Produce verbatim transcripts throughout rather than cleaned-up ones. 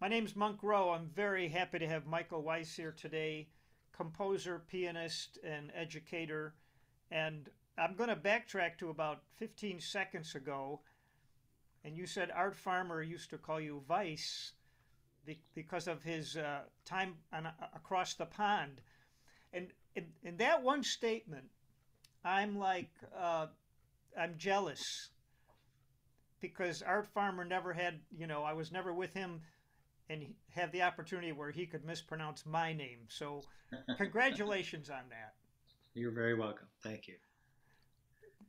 My name's Monk Rowe. I'm very happy to have Michael Weiss here today, composer, pianist, and educator. And I'm going to backtrack to about fifteen seconds ago. And you said Art Farmer used to call you Weiss because of his uh, time on, uh, across the pond. And in, in that one statement, I'm like, uh, I'm jealous because Art Farmer never had, you know, I was never with him and have the opportunity where he could mispronounce my name. So congratulations on that. You're very welcome. Thank you.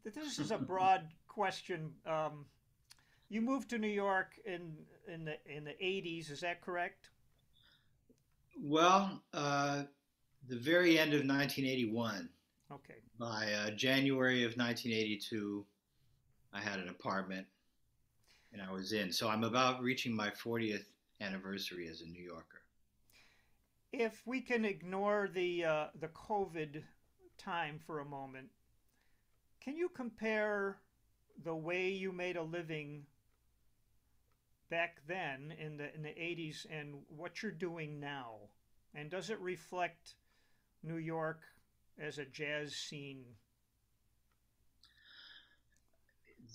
This is a broad question. Um, you moved to New York in in the in the eighties. Is that correct? Well, uh, the very end of nineteen eighty-one. Okay. By uh, January of nineteen eighty-two, I had an apartment, and I was in. So I'm about reaching my fortieth. Anniversary as a New Yorker. If we can ignore the uh, the COVID time for a moment, can you compare the way you made a living back then in the in the eighties and what you're doing now? And does it reflect New York as a jazz scene?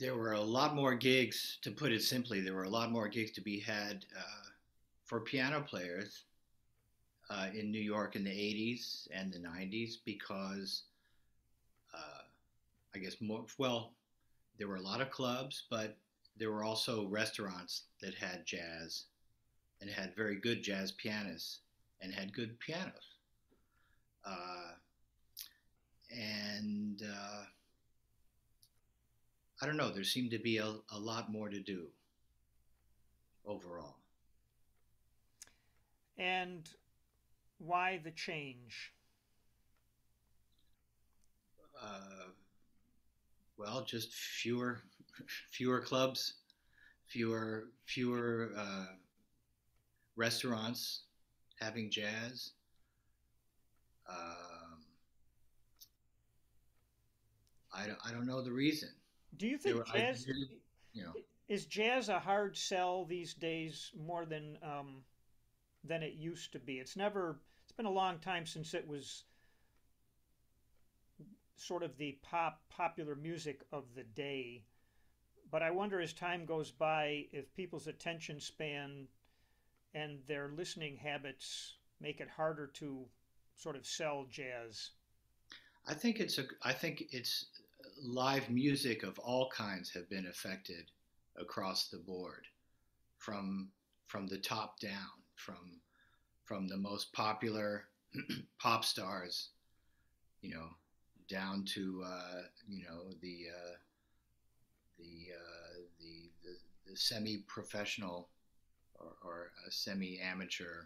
There were a lot more gigs, to put it simply. There were a lot more gigs to be had. Uh, for piano players uh, in New York in the eighties and the nineties because, uh, I guess, more, well, there were a lot of clubs, but there were also restaurants that had jazz and had very good jazz pianists and had good pianos. Uh, and uh, I don't know, there seemed to be a, a lot more to do overall. And why the change? Uh, well, just fewer, fewer clubs, fewer, fewer uh, restaurants having jazz. Um, I I don't know the reason. Do you think there, jazz I, you know. is jazz a hard sell these days more than? Um, than it used to be? It's never, it's been a long time since it was sort of the pop, popular music of the day. But I wonder as time goes by if people's attention span and their listening habits make it harder to sort of sell jazz. I think it's a, I think it's live music of all kinds have been affected across the board from, from the top down. From from the most popular pop stars, you know, down to uh, you know the uh, the, uh, the the the semi-professional or, or a semi-amateur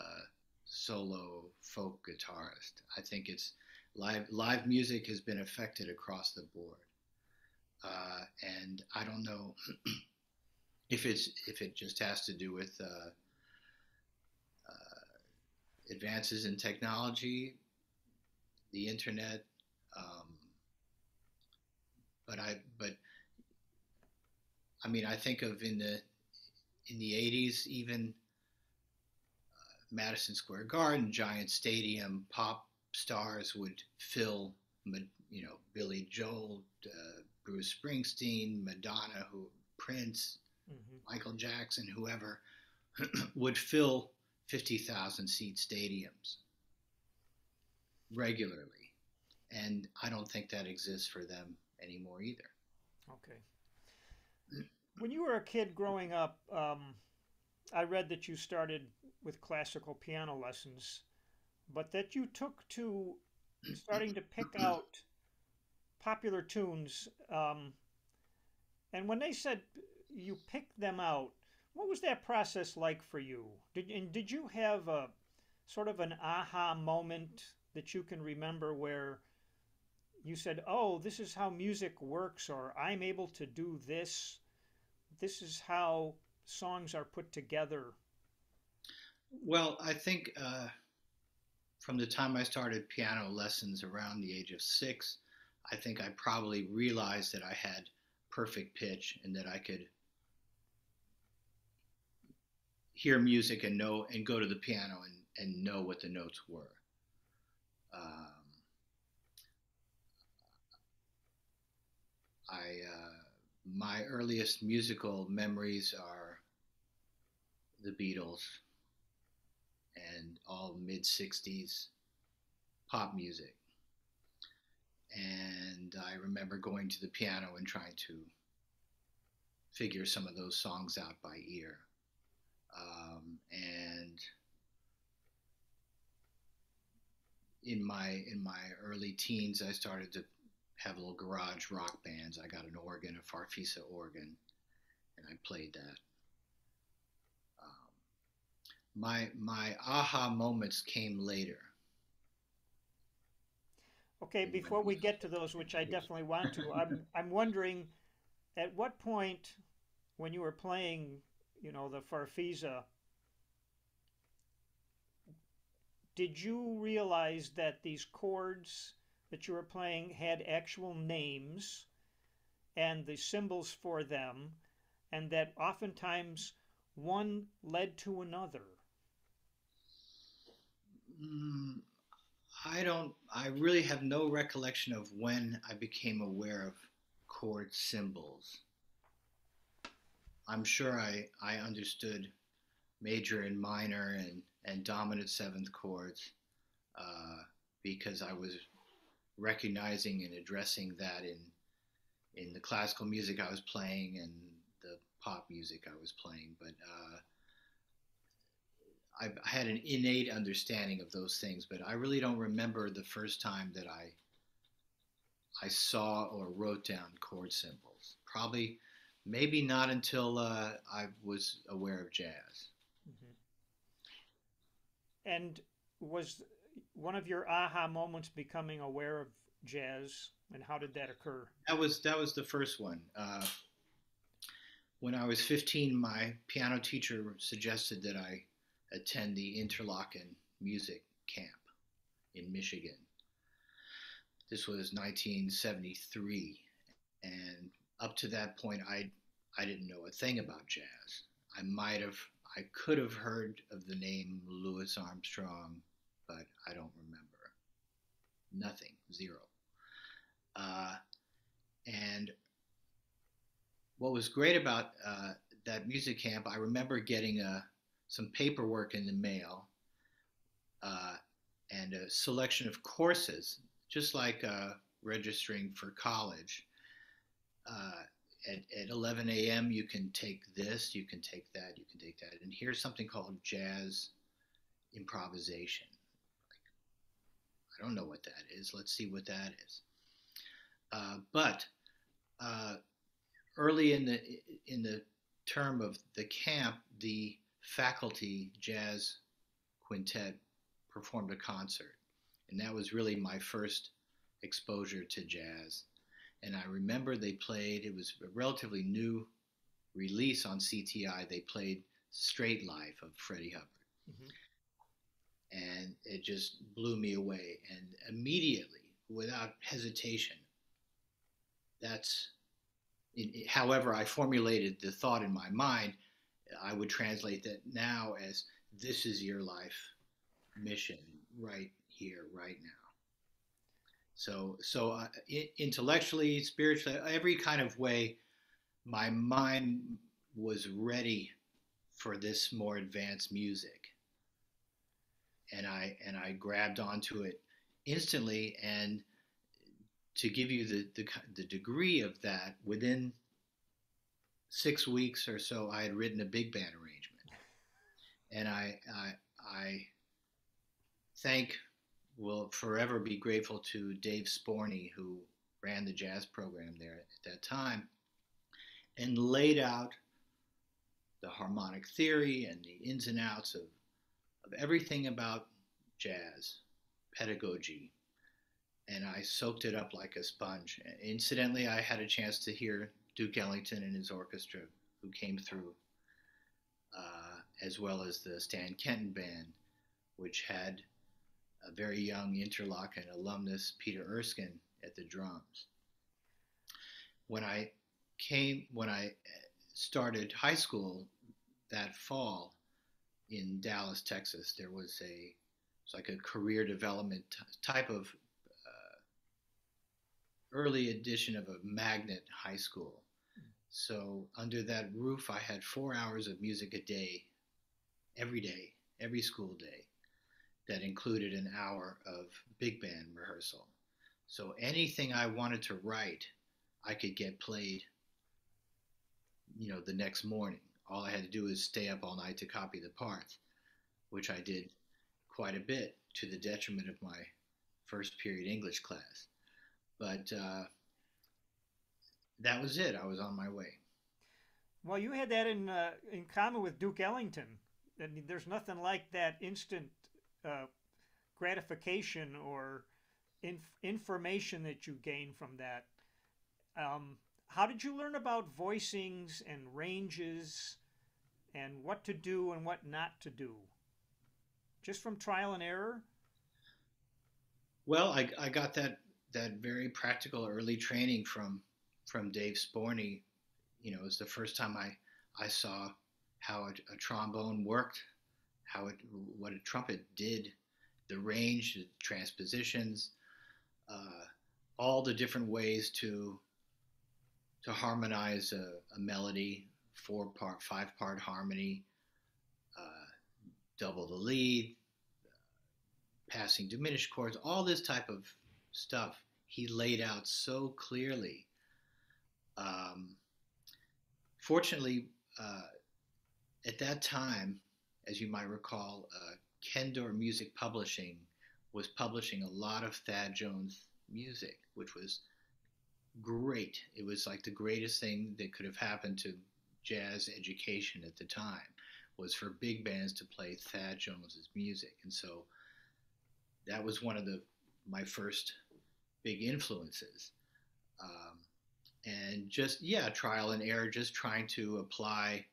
uh, solo folk guitarist. I think it's live live music has been affected across the board, uh, and I don't know if it's if it just has to do with uh, Uh, advances in technology, the internet, um, but I, but I mean, I think of in the in the eighties, even uh, Madison Square Garden, Giant Stadium, pop stars would fill, you know, Billy Joel, uh, Bruce Springsteen, Madonna, who Prince, mm-hmm. Michael Jackson, whoever would fill fifty thousand seat stadiums regularly. And I don't think that exists for them anymore either. Okay. When you were a kid growing up, um, I read that you started with classical piano lessons, but that you took to starting to pick out popular tunes. Um, and when they said you picked them out, what was that process like for you? Did, and did you have a sort of an aha moment that you can remember where you said, oh, this is how music works, or I'm able to do this. This is how songs are put together. Well, I think uh, from the time I started piano lessons around the age of six, I think I probably realized that I had perfect pitch and that I could hear music and know and go to the piano and, and know what the notes were. Um, I, uh, my earliest musical memories are the Beatles and all mid sixties pop music. And I remember going to the piano and trying to figure some of those songs out by ear. Um, and in my in my early teens, I started to have little garage rock bands. I got an organ, a Farfisa organ, and I played that. Um, my my aha moments came later. Okay, before we get to those, which I definitely want to, I'm I'm wondering, at what point, when you were playing, you know, the Farfisa, did you realize that these chords that you were playing had actual names and the symbols for them, and that oftentimes one led to another? Mm, I don't, I really have no recollection of when I became aware of chord symbols. I'm sure I, I understood major and minor and, and dominant seventh chords uh, because I was recognizing and addressing that in in the classical music I was playing and the pop music I was playing. But uh, I, I had an innate understanding of those things, but I really don't remember the first time that I I saw or wrote down chord symbols. Probably, maybe not until uh, I was aware of jazz. Mm-hmm. And was one of your aha moments becoming aware of jazz, and how did that occur? That was that was the first one. Uh, when I was fifteen, my piano teacher suggested that I attend the Interlochen Music Camp in Michigan. This was nineteen seventy-three, and up to that point, I I didn't know a thing about jazz. I might have, I could have heard of the name Louis Armstrong, but I don't remember. Nothing, zero. Uh, and what was great about uh, that music camp, I remember getting a, some paperwork in the mail uh, and a selection of courses, just like uh, registering for college. Uh, at, at eleven a m you can take this, you can take that, you can take that. And here's something called jazz improvisation. Like, I don't know what that is. Let's see what that is. Uh, but uh, early in the, in the term of the camp, the faculty jazz quintet performed a concert. And that was really my first exposure to jazz. And I remember they played, it was a relatively new release on C T I, they played Straight Life of Freddie Hubbard. Mm-hmm. And it just blew me away. And immediately, without hesitation, that's, it, it, however I formulated the thought in my mind, I would translate that now as, this is your life mission right here, right now. So, so uh, intellectually, spiritually, every kind of way, my mind was ready for this more advanced music, and I and I grabbed onto it instantly. And to give you the the, the degree of that, within six weeks or so, I had written a big band arrangement, and I I, I thank. Will forever be grateful to Dave Sporny, who ran the jazz program there at that time, and laid out the harmonic theory and the ins and outs of, of everything about jazz pedagogy. And I soaked it up like a sponge. Incidentally, I had a chance to hear Duke Ellington and his orchestra, who came through, uh, as well as the Stan Kenton band, which had a very young Interlochen alumnus, Peter Erskine, at the drums. When I came, when I started high school that fall, in Dallas, Texas, there was a, it's like a career development t- type of uh, early edition of a magnet high school. Mm. So under that roof, I had four hours of music a day, every day, every school day, that included an hour of big band rehearsal. So anything I wanted to write, I could get played, you know, the next morning. All I had to do is stay up all night to copy the parts, which I did quite a bit, to the detriment of my first period English class. But uh, that was it. I was on my way. Well, you had that in uh, in common with Duke Ellington. I mean, there's nothing like that instant uh, gratification or inf- information that you gain from that. Um, how did you learn about voicings and ranges and what to do and what not to do? Just from trial and error? Well, I, I got that that very practical early training from from Dave Sporny. You know, it was the first time I, I saw how a, a trombone worked, how it what a trumpet did, the range, the transpositions, uh, all the different ways to to harmonize a, a melody, four part, five part harmony, uh, double the lead, passing diminished chords, all this type of stuff he laid out so clearly. Um, fortunately, uh, at that time, as you might recall, uh, Kendor Music Publishing was publishing a lot of Thad Jones music, which was great. It was like the greatest thing that could have happened to jazz education at the time, was for big bands to play Thad Jones's music. And so that was one of the my first big influences. Um, and just, yeah, trial and error, just trying to apply,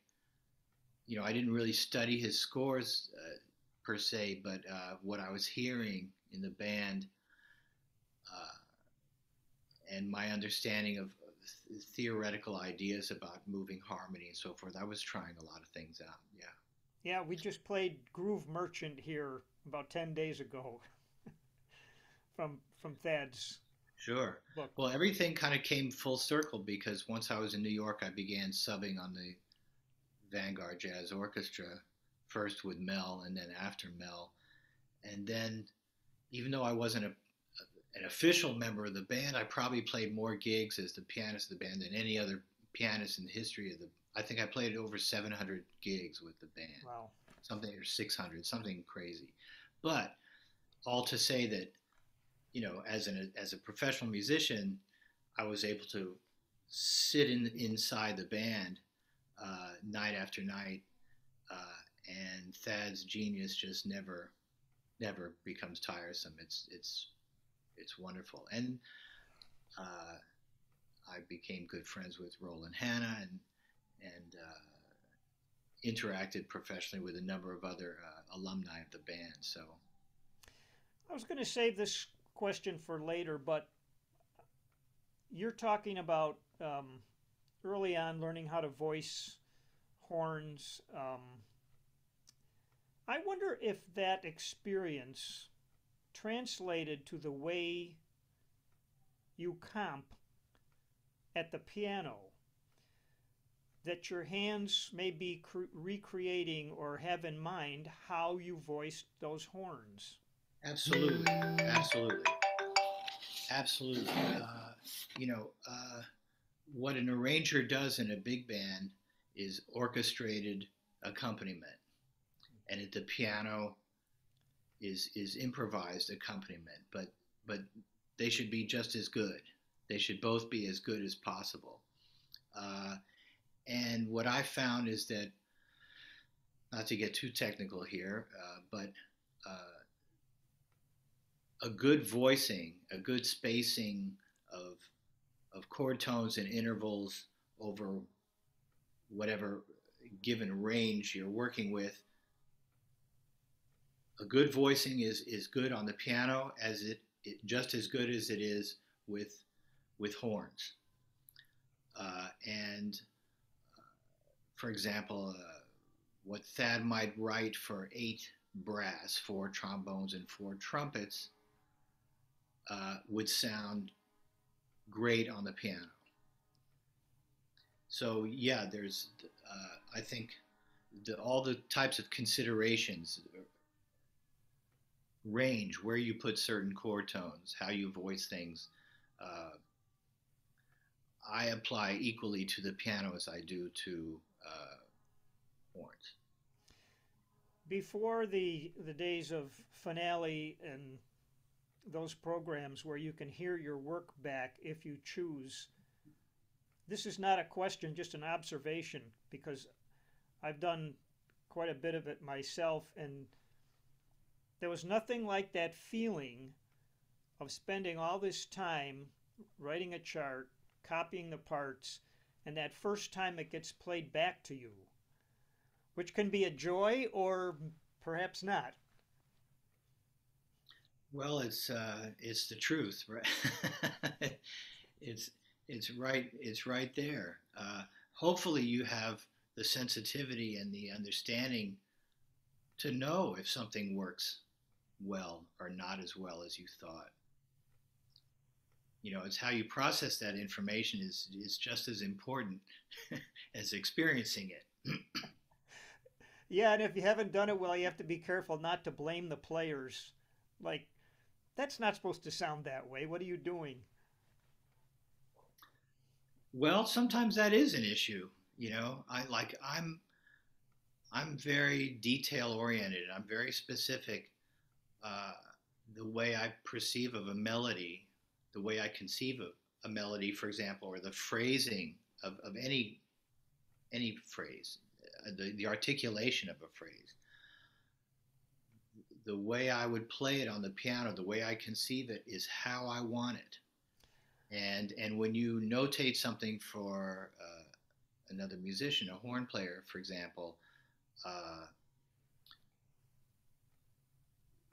you know, I didn't really study his scores uh, per se, but uh, what I was hearing in the band uh, and my understanding of theoretical ideas about moving harmony and so forth. I was trying a lot of things out. Yeah. Yeah. We just played Groove Merchant here about ten days ago from, from Thad's Sure. book. Well, everything kind of came full circle, because once I was in New York, I began subbing on the Vanguard Jazz Orchestra, first with Mel and then after Mel. And then, even though I wasn't a an official member of the band, I probably played more gigs as the pianist of the band than any other pianist in the history of the, I think I played over seven hundred gigs with the band. Wow. Something, or six hundred, something crazy. But all to say that, you know, as an, as a professional musician, I was able to sit in inside the band uh, night after night. Uh, and Thad's genius just never, never becomes tiresome. It's, it's, It's wonderful. And uh, I became good friends with Roland Hanna and and uh, interacted professionally with a number of other uh, alumni of the band. So I was going to save this question for later, but you're talking about um, early on learning how to voice horns. Um, I wonder if that experience translated to the way you comp at the piano, that your hands may be cre- recreating or have in mind how you voiced those horns. Absolutely, absolutely, absolutely. Uh, you know, uh, what an arranger does in a big band is orchestrated accompaniment, and at the piano Is, is improvised accompaniment, but but they should be just as good. They should both be as good as possible. Uh, and what I found is that, not to get too technical here, uh, but uh, a good voicing, a good spacing of of chord tones and intervals over whatever given range you're working with. A good voicing is, is good on the piano as it, it just as good as it is with with horns. Uh, and uh, for example, uh, what Thad might write for eight brass, four trombones and four trumpets, uh, would sound great on the piano. So yeah, there's, uh, I think, the, all the types of considerations, range, where you put certain chord tones, how you voice things, uh, I apply equally to the piano as I do to uh, horns. Before the the days of Finale and those programs where you can hear your work back if you choose, this is not a question, just an observation, because I've done quite a bit of it myself, and there was nothing like that feeling of spending all this time writing a chart, copying the parts, and that first time it gets played back to you, which can be a joy or perhaps not. Well, it's uh, it's the truth, right? it's it's right it's right there. Uh, hopefully, you have the sensitivity and the understanding to know if something works well or not as well as you thought. You know, it's how you process that information is, is just as important as experiencing it. Yeah, and if you haven't done it well, you have to be careful not to blame the players. Like, that's not supposed to sound that way. What are you doing? Well, sometimes that is an issue. You know, I like I'm I'm very detail oriented. I'm very specific. Uh, the way I perceive of a melody, the way I conceive of a melody, for example, or the phrasing of, of any, any phrase, the, the articulation of a phrase, the way I would play it on the piano, the way I conceive it is how I want it. And, and when you notate something for uh, another musician, a horn player, for example, uh,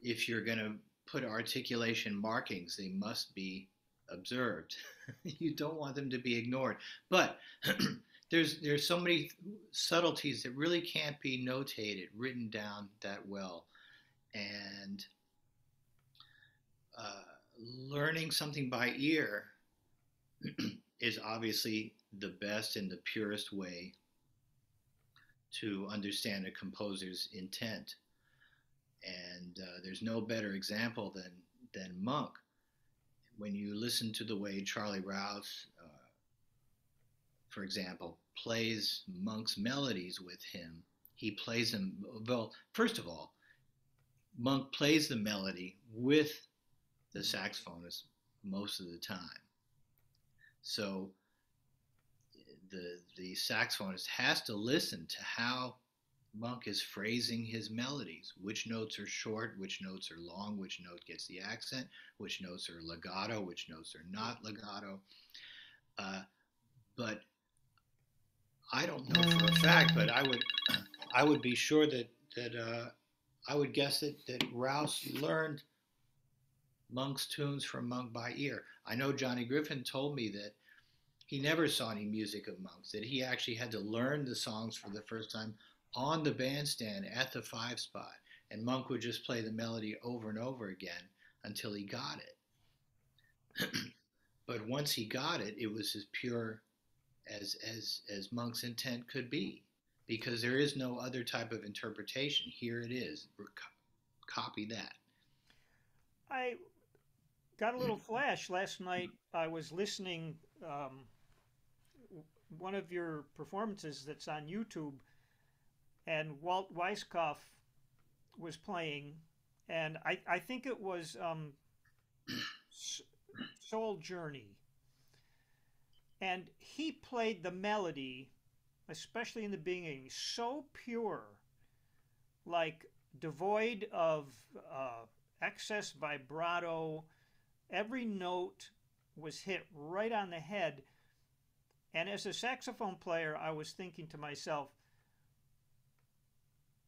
if you're going to put articulation markings, they must be observed. You don't want them to be ignored. But there's there's so many subtleties that really can't be notated, written down that well. And uh, learning something by ear is obviously the best and the purest way to understand a composer's intent. And uh, there's no better example than, than Monk. When you listen to the way Charlie Rouse, uh, for example, plays Monk's melodies with him, he plays them, well, first of all, Monk plays the melody with the saxophonist most of the time. So the, the saxophonist has to listen to how Monk is phrasing his melodies, which notes are short, which notes are long, which note gets the accent, which notes are legato, which notes are not legato. Uh, but I don't know for a fact, but I would, I would be sure that, that uh, I would guess that, that Rouse learned Monk's tunes from Monk by ear. I know Johnny Griffin told me that he never saw any music of Monk's, that he actually had to learn the songs for the first time on the bandstand at the Five Spot, and Monk would just play the melody over and over again until he got it. But once he got it, it was as pure as as as Monk's intent could be, because there is no other type of interpretation. Here it is. Copy that. I got a little flash last night. I was listening um, one of your performances that's on YouTube. And Walt Weisskopf was playing, and I, I think it was um, Soul Journey. And he played the melody, especially in the beginning, so pure, like devoid of uh, excess vibrato. Every note was hit right on the head. And as a saxophone player, I was thinking to myself,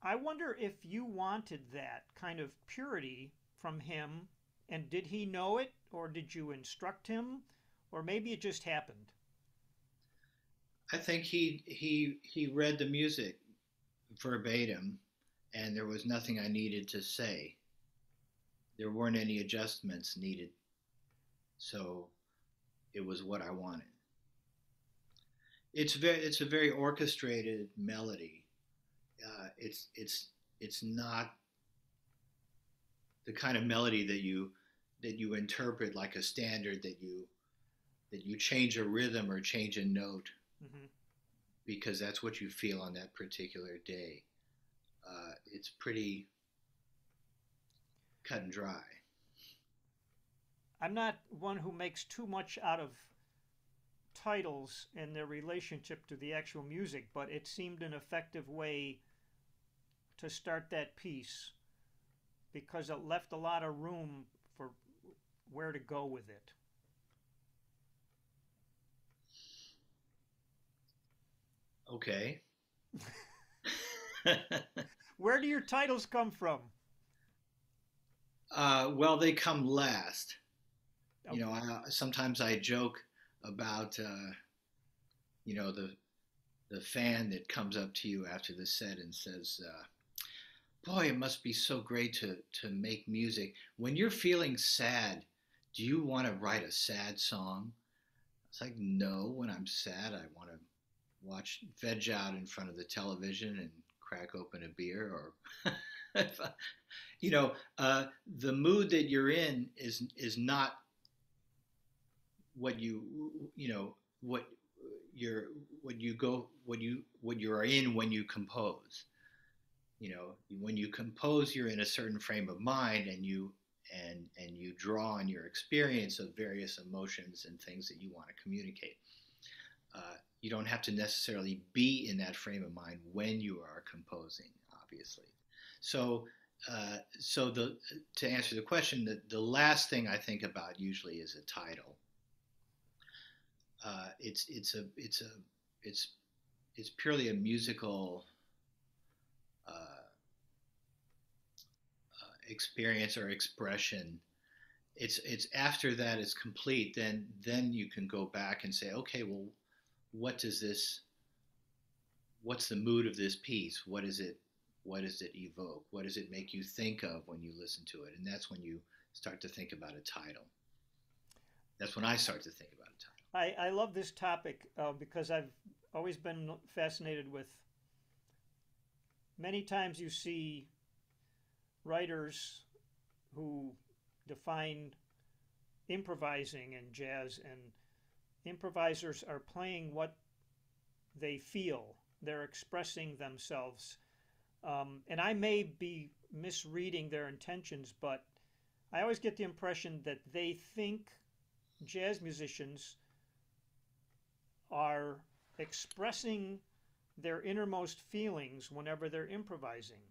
I wonder if you wanted that kind of purity from him, and did he know it, or did you instruct him, or maybe it just happened? I think he he he read the music verbatim, and there was nothing I needed to say. There weren't any adjustments needed. So it was what I wanted. It's very, it's a very orchestrated melody. Uh, it's, it's, it's not the kind of melody that you, that you interpret like a standard, that you, that you change a rhythm or change a note, mm-hmm. because that's what you feel on that particular day. Uh, it's pretty cut and dry. I'm not one who makes too much out of titles and their relationship to the actual music, but it seemed an effective way to start that piece because it left a lot of room for where to go with it. Okay. Where do your titles come from? Uh, well, they come last. Okay. You know, I, sometimes I joke about, uh, you know, the the fan that comes up to you after the set and says, uh, boy, it must be so great to, to make music. When you're feeling sad, do you want to write a sad song? It's like, no, when I'm sad, I want to watch, veg out in front of the television and crack open a beer, or, you know, uh, the mood that you're in is, is not what you, you know, what you're, what you go, what you, what you are in when you compose. You know, when you compose, you're in a certain frame of mind, and you, and, and you draw on your experience of various emotions and things that you want to communicate. Uh, You don't have to necessarily be in that frame of mind when you are composing, obviously. So, uh, so the to answer the question, the, the last thing I think about usually is a title. Uh, it's it's a it's a it's it's purely a musical uh, uh, experience or expression. It's it's after that is complete, then then you can go back and say, okay, well, what does this, what's the mood of this piece? What is it, what does it evoke? What does it make you think of when you listen to it? And that's when you start to think about a title. That's when I start to think about a title. I, I love this topic uh, because I've always been fascinated with, many times you see writers who define improvising in jazz, and improvisers are playing what they feel. They're expressing themselves. Um, and I may be misreading their intentions, but I always get the impression that they think jazz musicians are expressing their innermost feelings whenever they're improvising.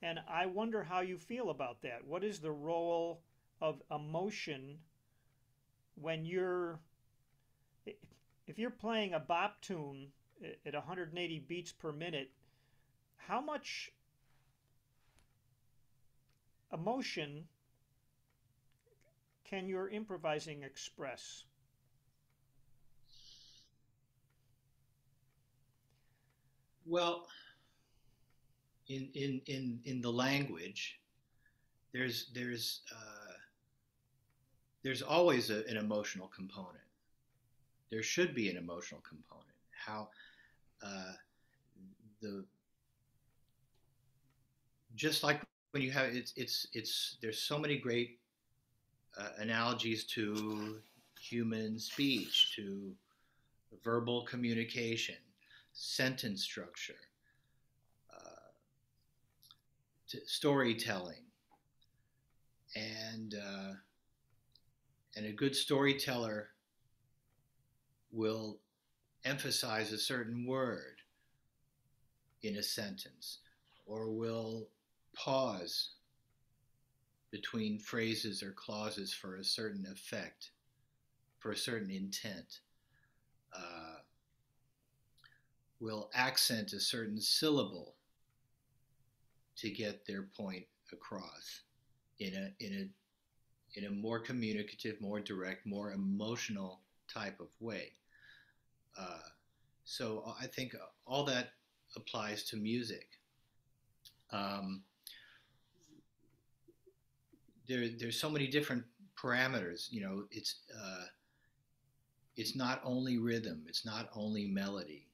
And I wonder how you feel about that. What is the role of emotion when you're If you're playing a bop tune at one hundred eighty beats per minute, how much emotion can your improvising express? Well, in in in in the language, there's there's uh, there's always a, an emotional component. There should be an emotional component. How uh, the just like when you have it's it's it's there's so many great uh, analogies to human speech, to verbal communication, sentence structure, uh, to storytelling, and uh, and a good storyteller will emphasize a certain word in a sentence, or will pause between phrases or clauses for a certain effect, for a certain intent, uh, will accent a certain syllable to get their point across in a, in a, in a more communicative, more direct, more emotional type of way. Uh, so I think all that applies to music. Um, there, there's so many different parameters. You know, it's uh, it's not only rhythm. It's not only melody.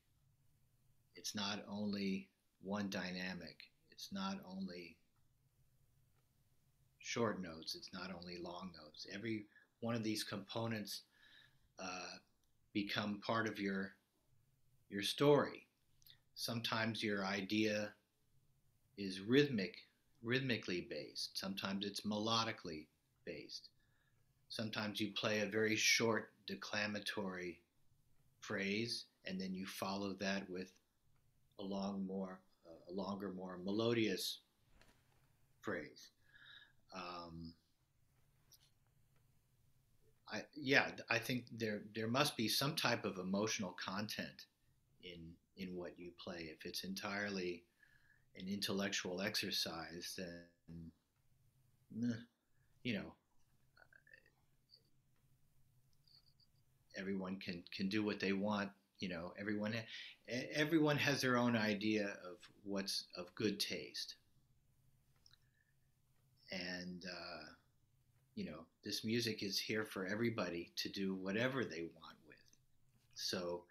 It's not only one dynamic. It's not only short notes. It's not only long notes. Every one of these components uh, become part of your your story. Sometimes your idea is rhythmic, rhythmically based. Sometimes it's melodically based. Sometimes you play a very short declamatory phrase, and then you follow that with a long, more, uh, a longer, more melodious phrase. Um, I yeah, I think there there must be some type of emotional content in in what you play. If it's entirely an intellectual exercise, then, you know, everyone can, can do what they want. You know, everyone, everyone has their own idea of what's of good taste. And, uh, you know, this music is here for everybody to do whatever they want with. So,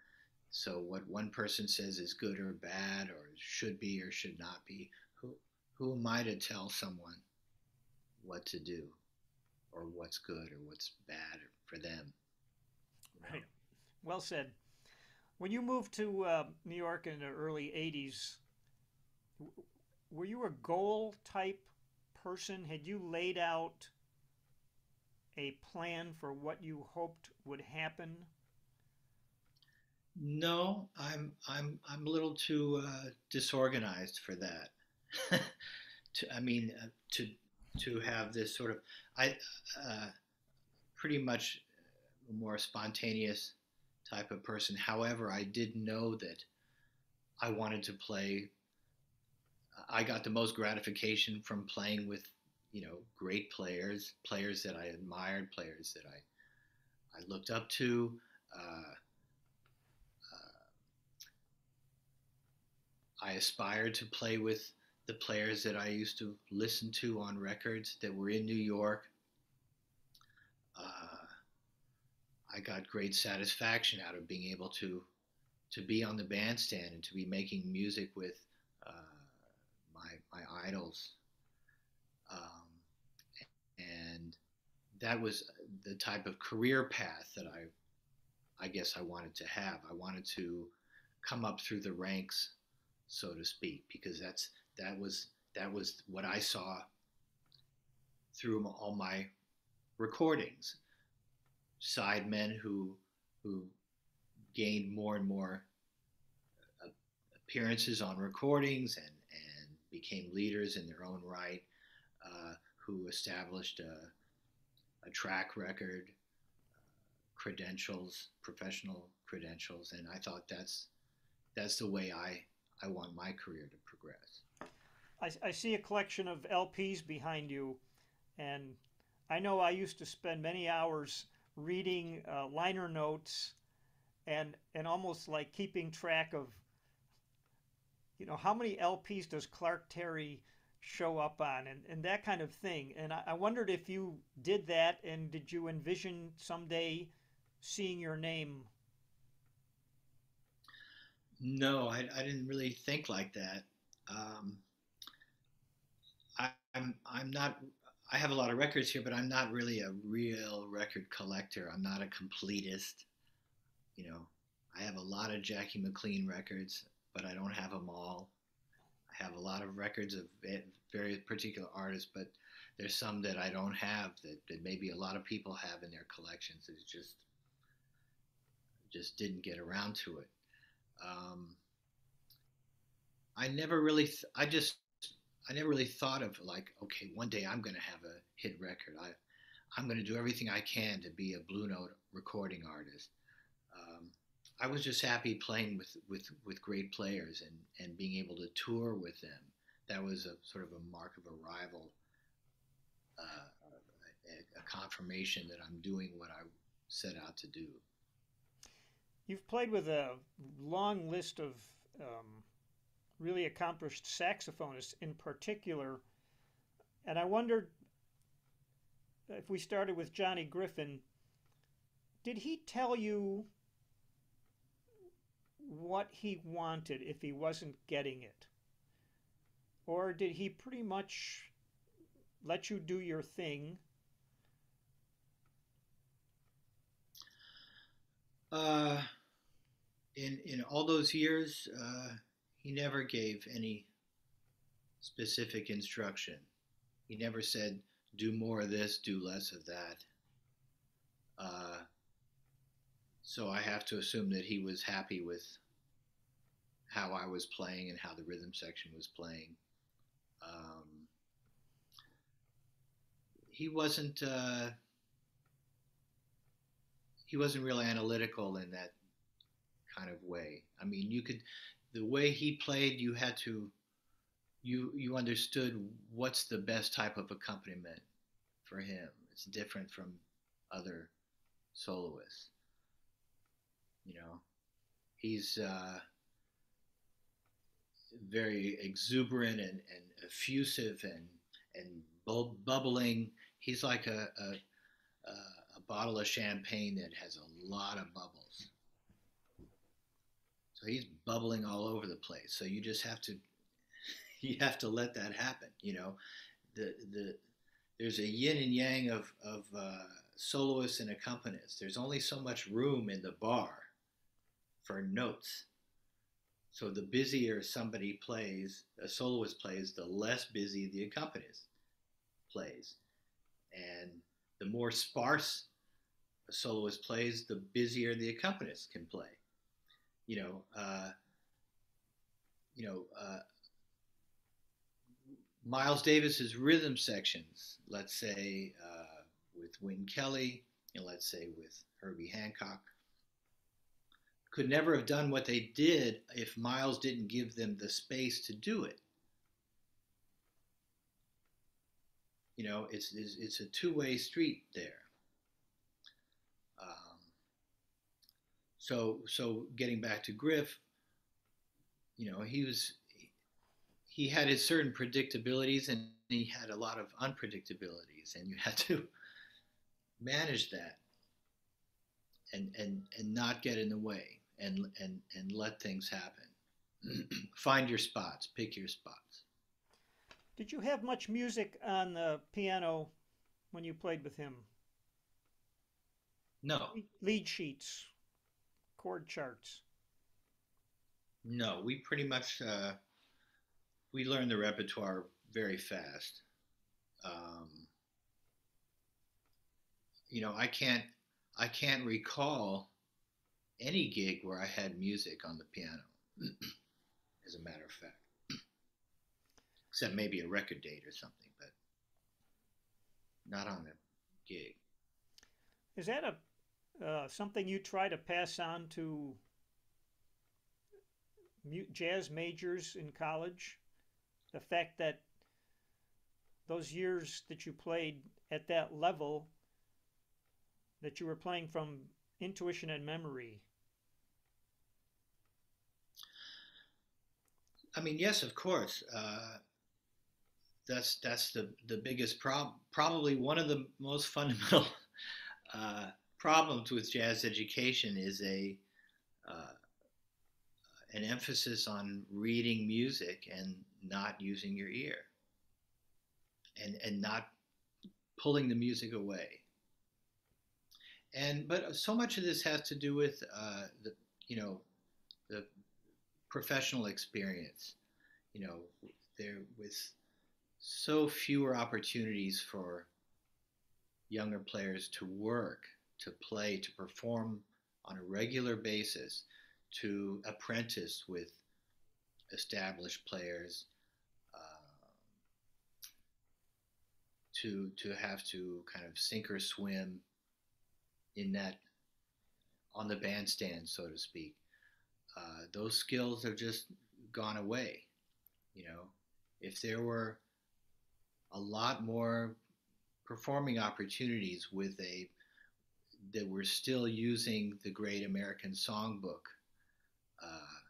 so what one person says is good or bad or should be or should not be, who, who am I to tell someone what to do or what's good or what's bad for them? Right. Well said. When you moved to uh, New York in the early eighties, were you a goal type person? Had you laid out a plan for what you hoped would happen? No, I'm I'm I'm a little too uh, disorganized for that. to, I mean, uh, to to have this sort of I uh, pretty much a more spontaneous type of person. However, I did know that I wanted to play. I got the most gratification from playing with, you know, great players, players that I admired, players that I I looked up to. Uh, I aspired to play with the players that I used to listen to on records that were in New York. Uh, I got great satisfaction out of being able to to be on the bandstand and to be making music with uh, my my idols. Um, and that was the type of career path that I I guess I wanted to have. I wanted to come up through the ranks, so to speak, because that's that was that was what I saw through all my recordings. Sidemen who who gained more and more appearances on recordings and and became leaders in their own right, uh, who established a, a track record, uh, credentials, professional credentials, and I thought that's that's the way I. I want my career to progress. I, I see a collection of L Ps behind you, and I know I used to spend many hours reading uh, liner notes and and almost like keeping track of, you know, how many L Ps does Clark Terry show up on, and, and that kind of thing. And I, I wondered if you did that, and did you envision someday seeing your name? No, I, I didn't really think like that. Um, I, I'm I'm not. I have a lot of records here, but I'm not really a real record collector. I'm not a completist. You know, I have a lot of Jackie McLean records, but I don't have them all. I have a lot of records of very particular artists, but there's some that I don't have that, that maybe a lot of people have in their collections. It's just just didn't get around to it. Um, I never really, th I just, I never really thought of like, okay, one day I'm going to have a hit record. I, I'm going to do everything I can to be a Blue Note recording artist. Um, I was just happy playing with, with, with great players and, and being able to tour with them. That was a sort of a mark of arrival, uh, a, a confirmation that I'm doing what I set out to do. You've played with a long list of um, really accomplished saxophonists in particular. And I wondered if we started with Johnny Griffin, did he tell you what he wanted if he wasn't getting it? Or did he pretty much let you do your thing? Uh, in in all those years, uh, he never gave any specific instruction. He never said, do more of this, do less of that. Uh, so I have to assume that he was happy with how I was playing and how the rhythm section was playing. Um, he wasn't... Uh, He wasn't real analytical in that kind of way. I mean, you could, the way he played, you had to, you you understood what's the best type of accompaniment for him. It's different from other soloists. You know, he's uh, very exuberant and, and effusive and and bu bubbling. He's like a. a Uh, a bottle of champagne that has a lot of bubbles. So he's bubbling all over the place. So you just have to, you have to let that happen. You know, the, the, there's a yin and yang of, of uh, soloists and accompanists. There's only so much room in the bar for notes. So the busier somebody plays, a soloist plays, the less busy the accompanist plays. And the more sparse a soloist plays, the busier the accompanist can play. You know, uh, you know, uh, Miles Davis's rhythm sections, let's say uh, with Wynton Kelly, and let's say with Herbie Hancock, could never have done what they did if Miles didn't give them the space to do it. You know, it's, it's, it's a two-way street there. Um, so, so getting back to Griff, you know, he was, he had his certain predictabilities and he had a lot of unpredictabilities, and you had to manage that and, and, and not get in the way and, and, and let things happen. Find your spots, pick your spots. Did you have much music on the piano when you played with him? No. Lead sheets, chord charts? No, we pretty much, uh, we learned the repertoire very fast. Um, you know, I can't, I can't recall any gig where I had music on the piano, as a matter of fact. Except maybe a record date or something, but not on a gig. Is that a uh, something you try to pass on to jazz majors in college? The fact that those years that you played at that level, that you were playing from intuition and memory? I mean, yes, of course. Uh, That's that's the the biggest problem, probably one of the most fundamental uh, problems with jazz education is a uh, an emphasis on reading music and not using your ear, and and not pulling the music away. And but so much of this has to do with uh, the you know the professional experience, you know there with. So fewer opportunities for younger players to work, to play, to perform on a regular basis, to apprentice with established players, uh, to to have to kind of sink or swim in that on the bandstand, so to speak. Uh, those skills have just gone away. You know, if there were a lot more performing opportunities with a that we're still using the Great American Songbook. Uh,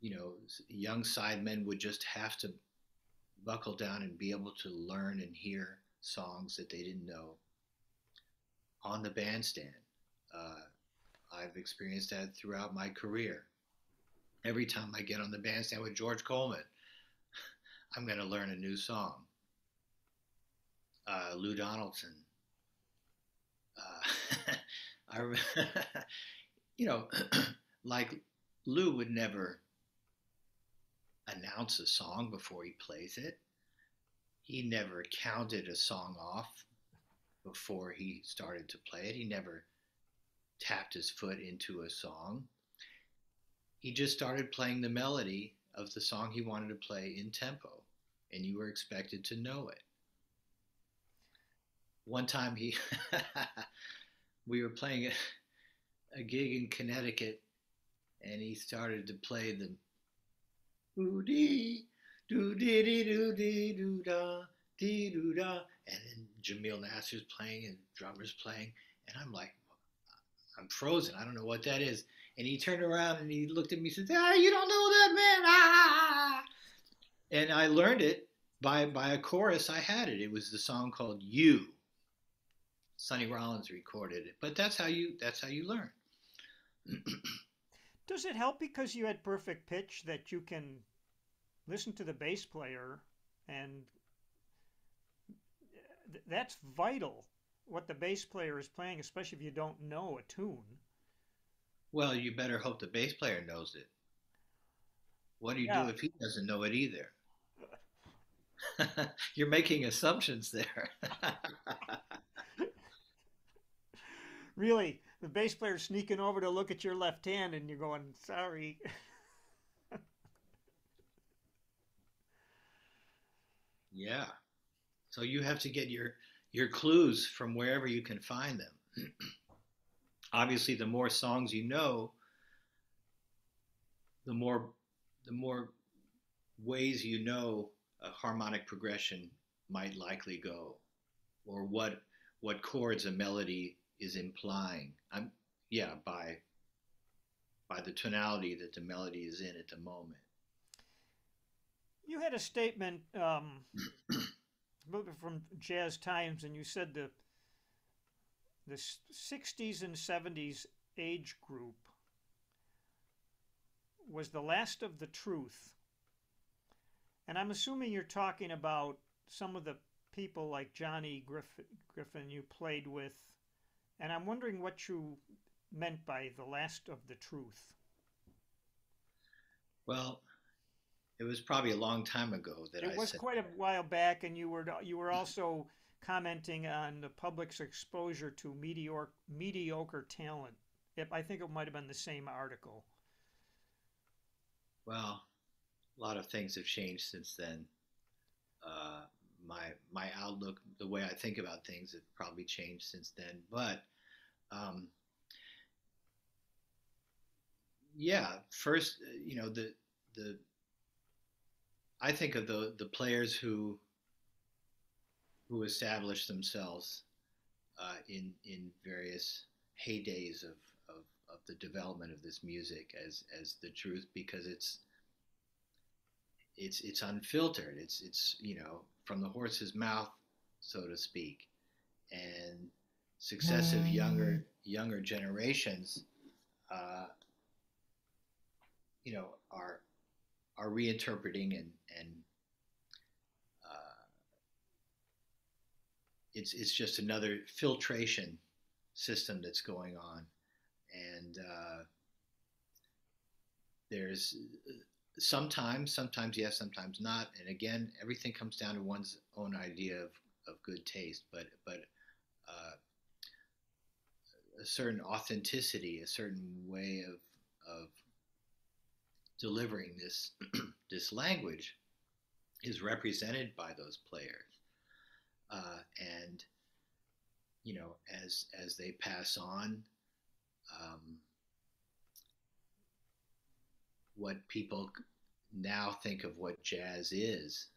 you know, young sidemen would just have to buckle down and be able to learn and hear songs that they didn't know on the bandstand. Uh, I've experienced that throughout my career. Every time I get on the bandstand with George Coleman, I'm going to learn a new song. Uh, Lou Donaldson. Uh, I remember, you know, like Lou would never announce a song before he plays it. He never counted a song off before he started to play it. He never tapped his foot into a song. He just started playing the melody of the song he wanted to play in tempo, and you were expected to know it. One time he, we were playing a, a gig in Connecticut, and he started to play the doo-dee, doo-dee-dee, doo-dee, doo-da, dee, doo-da, and then Jamil Nasser's playing and drummer's playing, and I'm like, I'm frozen. I don't know what that is. And he turned around and he looked at me and said, ah, you don't know that, man. Ah. And I learned it by, by a chorus. I had it. It was the song called You. Sonny Rollins recorded it. But that's how you, that's how you learn. Does it help because you had perfect pitch that you can listen to the bass player, and th that's vital, what the bass player is playing, especially if you don't know a tune? Well, you better hope the bass player knows it. What do you yeah. do if he doesn't know it either? You're making assumptions there. Really, the bass player's sneaking over to look at your left hand and you're going, sorry. Yeah. So you have to get your... your clues from wherever you can find them. Obviously, the more songs you know, the more the more ways you know a harmonic progression might likely go, or what what chords a melody is implying. I'm yeah by by the tonality that the melody is in at the moment. You had a statement. Um... from Jazz Times, and you said the the sixties and seventies age group was the last of the truth. And I'm assuming you're talking about some of the people like Johnny Griffin, Griffin you played with, and I'm wondering what you meant by the last of the truth. Well, it was probably a long time ago that I said. It was quite a while back, and you were you were also commenting on the public's exposure to mediocre mediocre talent. If, I think it might have been the same article. Well, a lot of things have changed since then. Uh, my my outlook, the way I think about things, has probably changed since then. But um, yeah, first, you know, the the. I think of the the players who who established themselves uh, in in various heydays of, of of the development of this music as as the truth, because it's it's it's unfiltered. It's it's you know, from the horse's mouth, so to speak, and successive mm. younger younger generations, uh, you know, are. are reinterpreting, and and uh, it's it's just another filtration system that's going on, and uh, there's sometimes sometimes yes, sometimes not, and again, everything comes down to one's own idea of, of good taste, but but uh, a certain authenticity, a certain way of of delivering this this language is represented by those players, uh, and you know, as as they pass on, um, what people now think of what jazz is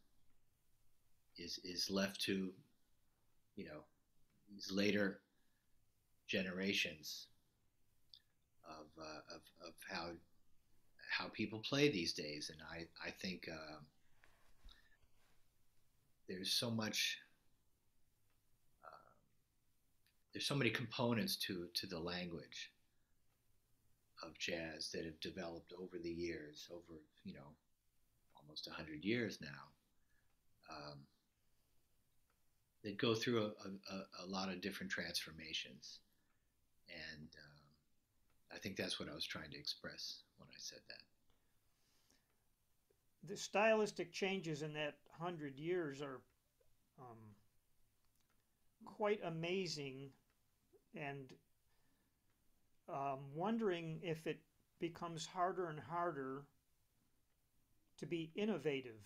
is is left to, you know, these later generations of uh, of of how. how people play these days. And I, I think uh, there's so much, uh, there's so many components to, to the language of jazz that have developed over the years, over, you know, almost a hundred years now, um, that go through a, a, a lot of different transformations. And um, I think that's what I was trying to express when I said that. The stylistic changes in that hundred years are um, quite amazing, and um, wondering if it becomes harder and harder to be innovative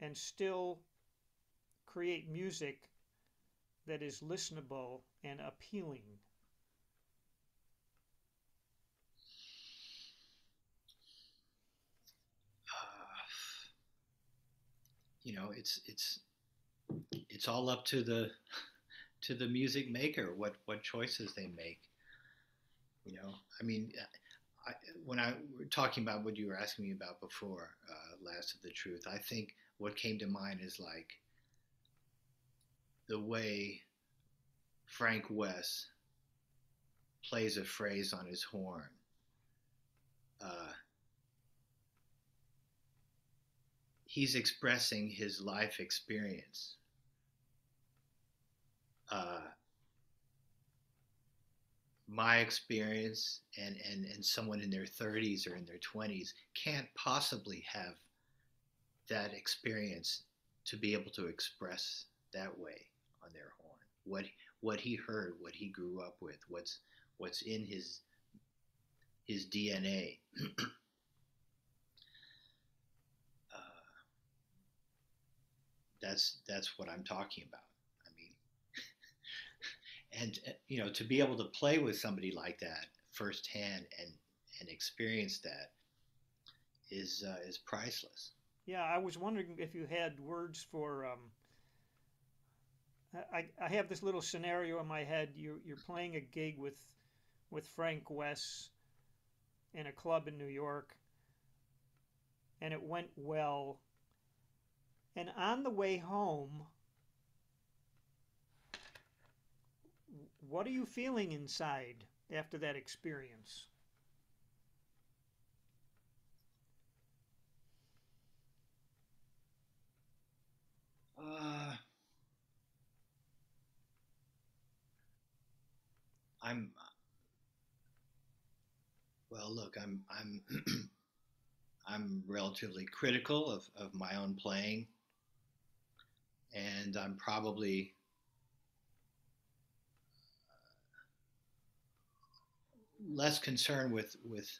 and still create music that is listenable and appealing. You know, it's it's it's all up to the to the music maker what what choices they make. You know, I mean, I, when I were talking about what you were asking me about before, uh, Last of the Truth, I think what came to mind is like the way Frank Wess plays a phrase on his horn. Uh, He's expressing his life experience. Uh, my experience and, and, and someone in their thirties or in their twenties can't possibly have that experience to be able to express that way on their horn. What, what he heard, what he grew up with, what's, what's in his, his D N A. That's that's what I'm talking about. I mean, and you know, to be able to play with somebody like that firsthand and and experience that is uh, is priceless. Yeah, I was wondering if you had words for. Um, I I have this little scenario in my head. You're you're playing a gig with with Frank Wess in a club in New York, and it went well. And on the way home, what are you feeling inside after that experience? Uh, I'm, well, look, I'm, I'm, I'm relatively critical of, of my own playing. And I'm probably less concerned with, with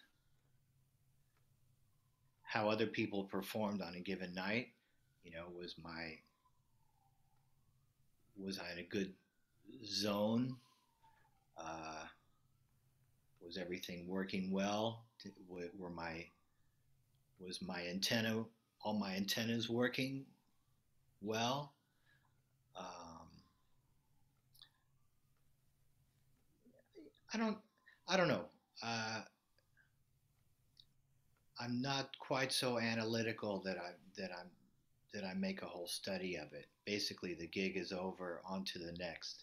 how other people performed on a given night. You know, was my, was I in a good zone? Uh, was everything working well? Were my, was my antenna, all my antennas working well? Um, I don't, I don't know. Uh, I'm not quite so analytical that I, that I'm, that I make a whole study of it. Basically the gig is over, on to the next.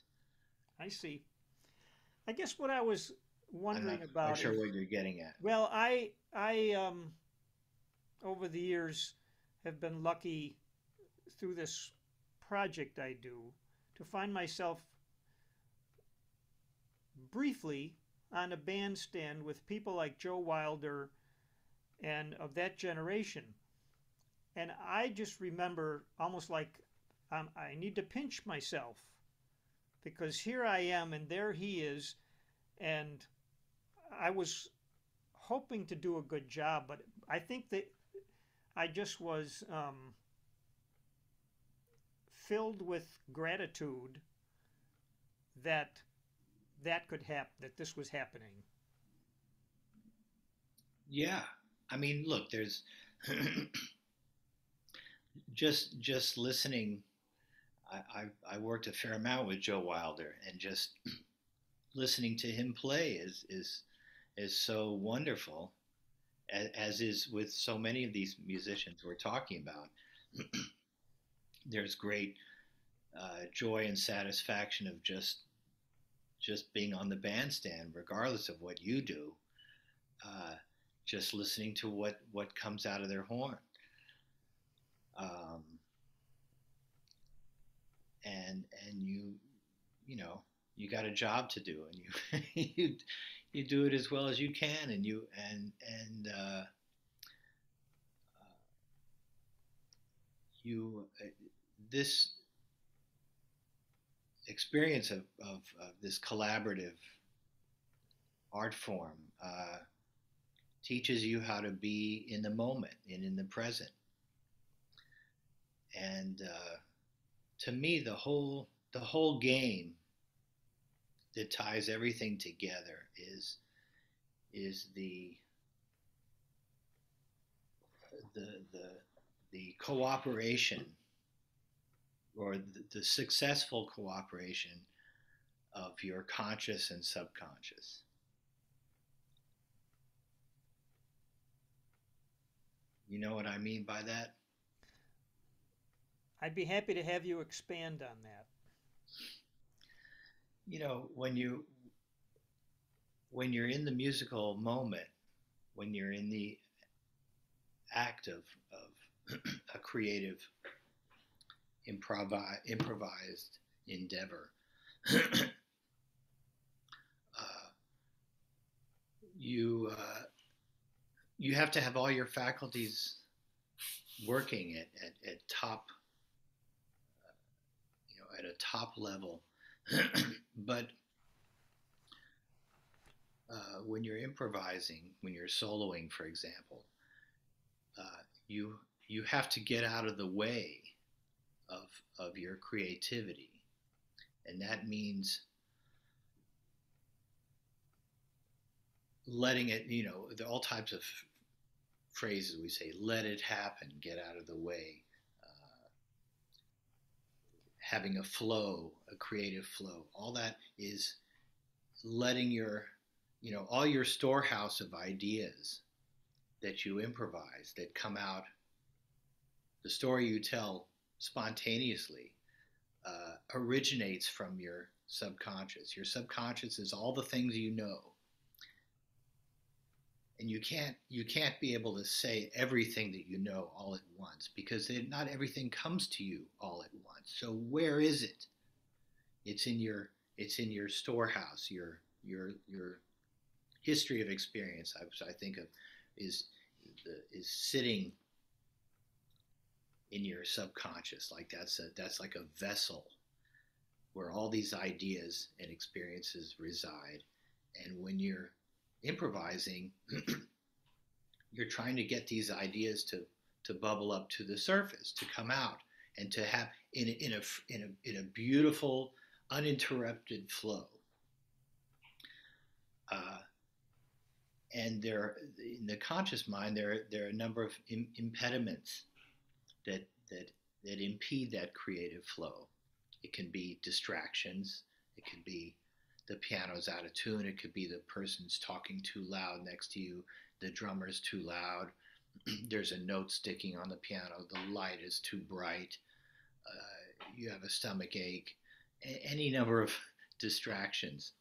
I see. I guess what I was wondering about. I'm not quite sure what you're getting at. Well, I, I, um, over the years have been lucky through this project I do to find myself briefly on a bandstand with people like Joe Wilder and of that generation. And I just remember almost like um, I need to pinch myself, because here I am and there he is, and I was hoping to do a good job, but I think that I just was um, filled with gratitude that that could happen, that this was happening. Yeah. I mean, look, there's just, just listening. I, I, I worked a fair amount with Joe Wilder, and just listening to him play is, is, is so wonderful. as, as is with so many of these musicians we're talking about, there's great uh, joy and satisfaction of just just being on the bandstand, regardless of what you do, uh, just listening to what, what comes out of their horn. Um, and and you you know you got a job to do, and you you you do it as well as you can, and you and and uh, uh, you uh, this experience of, of of this collaborative art form uh, teaches you how to be in the moment and in the present. And uh, to me, the whole the whole game that ties everything together is is the the the the cooperation, or the, the successful cooperation of your conscious and subconscious. You know what I mean by that? I'd be happy to have you expand on that. You know, when you when you're in the musical moment, when you're in the act of of a creative improvi improvised endeavor, uh, you uh, you have to have all your faculties working at at, at top. At a top level, but uh, when you're improvising, when you're soloing, for example, uh, you you have to get out of the way of of your creativity, and that means letting it. You know, there are all types of phrases we say: "Let it happen," "Get out of the way." Having a flow, a creative flow, all that is letting your, you know, all your storehouse of ideas that you improvise, that come out, the story you tell spontaneously uh, originates from your subconscious. Your subconscious is all the things you know. And you can't, you can't be able to say everything that you know all at once, because not everything comes to you all at once. So where is it? It's in your, it's in your storehouse, your, your, your history of experience. I, I think of is, is sitting in your subconscious. Like that's a, that's like a vessel where all these ideas and experiences reside. And when you're improvising, you're trying to get these ideas to to bubble up to the surface, to come out, and to have in a, in a in a in a beautiful, uninterrupted flow. Uh, and there, in the conscious mind, there there are a number of im impediments that that that impede that creative flow. It can be distractions. It can be the piano's out of tune. It could be the person's talking too loud next to you. The drummer's too loud. There's a note sticking on the piano. The light is too bright. Uh, you have a stomach ache. A- any number of distractions.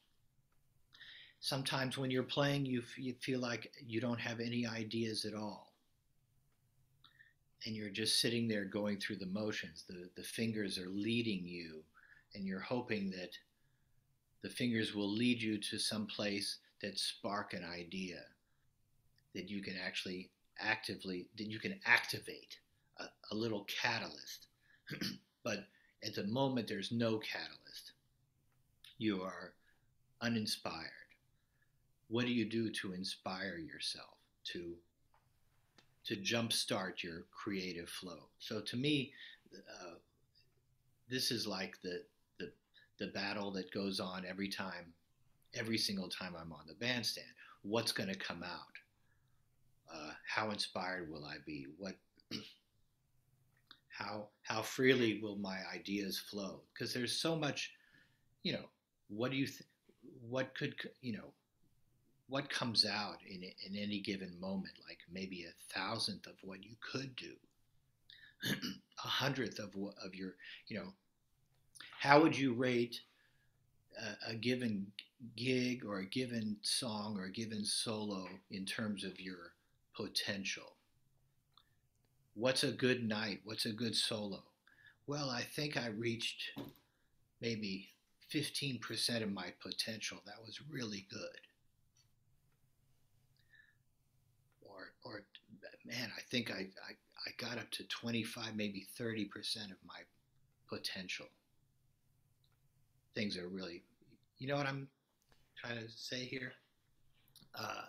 Sometimes when you're playing, you, f you feel like you don't have any ideas at all. And you're just sitting there going through the motions. The, the fingers are leading you, and you're hoping that the fingers will lead you to some place that spark an idea that you can actually actively, that you can activate a, a little catalyst. But at the moment, there's no catalyst. You are uninspired. What do you do to inspire yourself, to, to jumpstart your creative flow? So to me, uh, this is like the, the battle that goes on every time, every single time I'm on the bandstand. What's going to come out? Uh, how inspired will I be? What? how how freely will my ideas flow? Because there's so much, you know. What do you? Th what could you know? what comes out in, in any given moment, like maybe a thousandth of what you could do, a hundredth of of your, you know, how would you rate a, a given gig or a given song or a given solo in terms of your potential? What's a good night? What's a good solo? Well, I think I reached maybe fifteen percent of my potential. That was really good. Or, or man, I think I, I, I got up to twenty-five, maybe thirty percent of my potential. Things are really, you know what I'm trying to say here? Uh,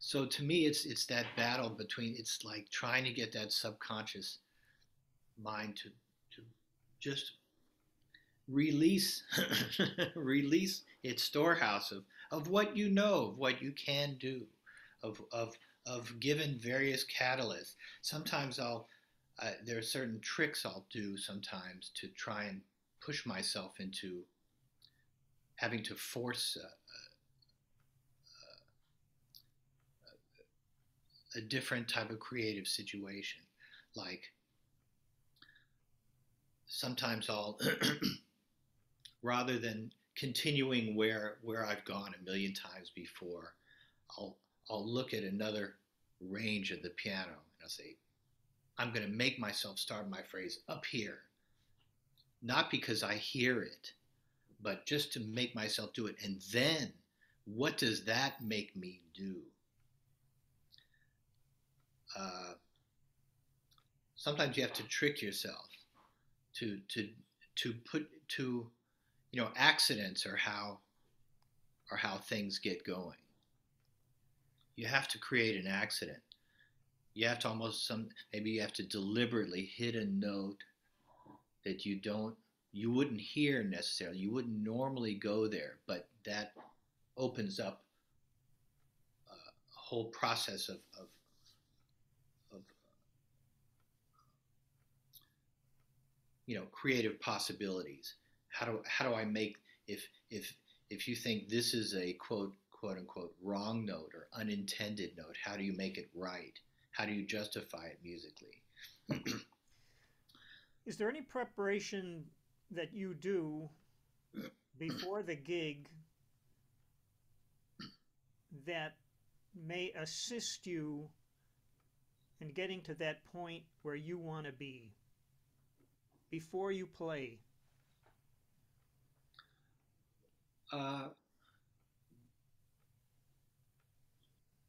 so to me, it's, it's that battle between, it's like trying to get that subconscious mind to, to just release release its storehouse of, of what you know, of what you can do, of of of given various catalysts. Sometimes I'll uh, there are certain tricks I'll do sometimes to try and push myself into having to force a, a, a, a different type of creative situation. Like sometimes I'll, rather than continuing where where I've gone a million times before, I'll I'll look at another range of the piano and I'll say, I'm going to make myself start my phrase up here, not because I hear it, but just to make myself do it. And then, what does that make me do? Uh, sometimes you have to trick yourself. To, to to put to you know accidents are how are how things get going. You have to create an accident. You have to almost some maybe you have to deliberately hit a note that you don't you wouldn't hear necessarily. You wouldn't normally go there, but that opens up a whole process of, of you know, creative possibilities. How do how do I make if if if you think this is a quote quote unquote wrong note or unintended note? How do you make it right? How do you justify it musically? Is there any preparation that you do before the gig that may assist you in getting to that point where you want to be before you play? Uh,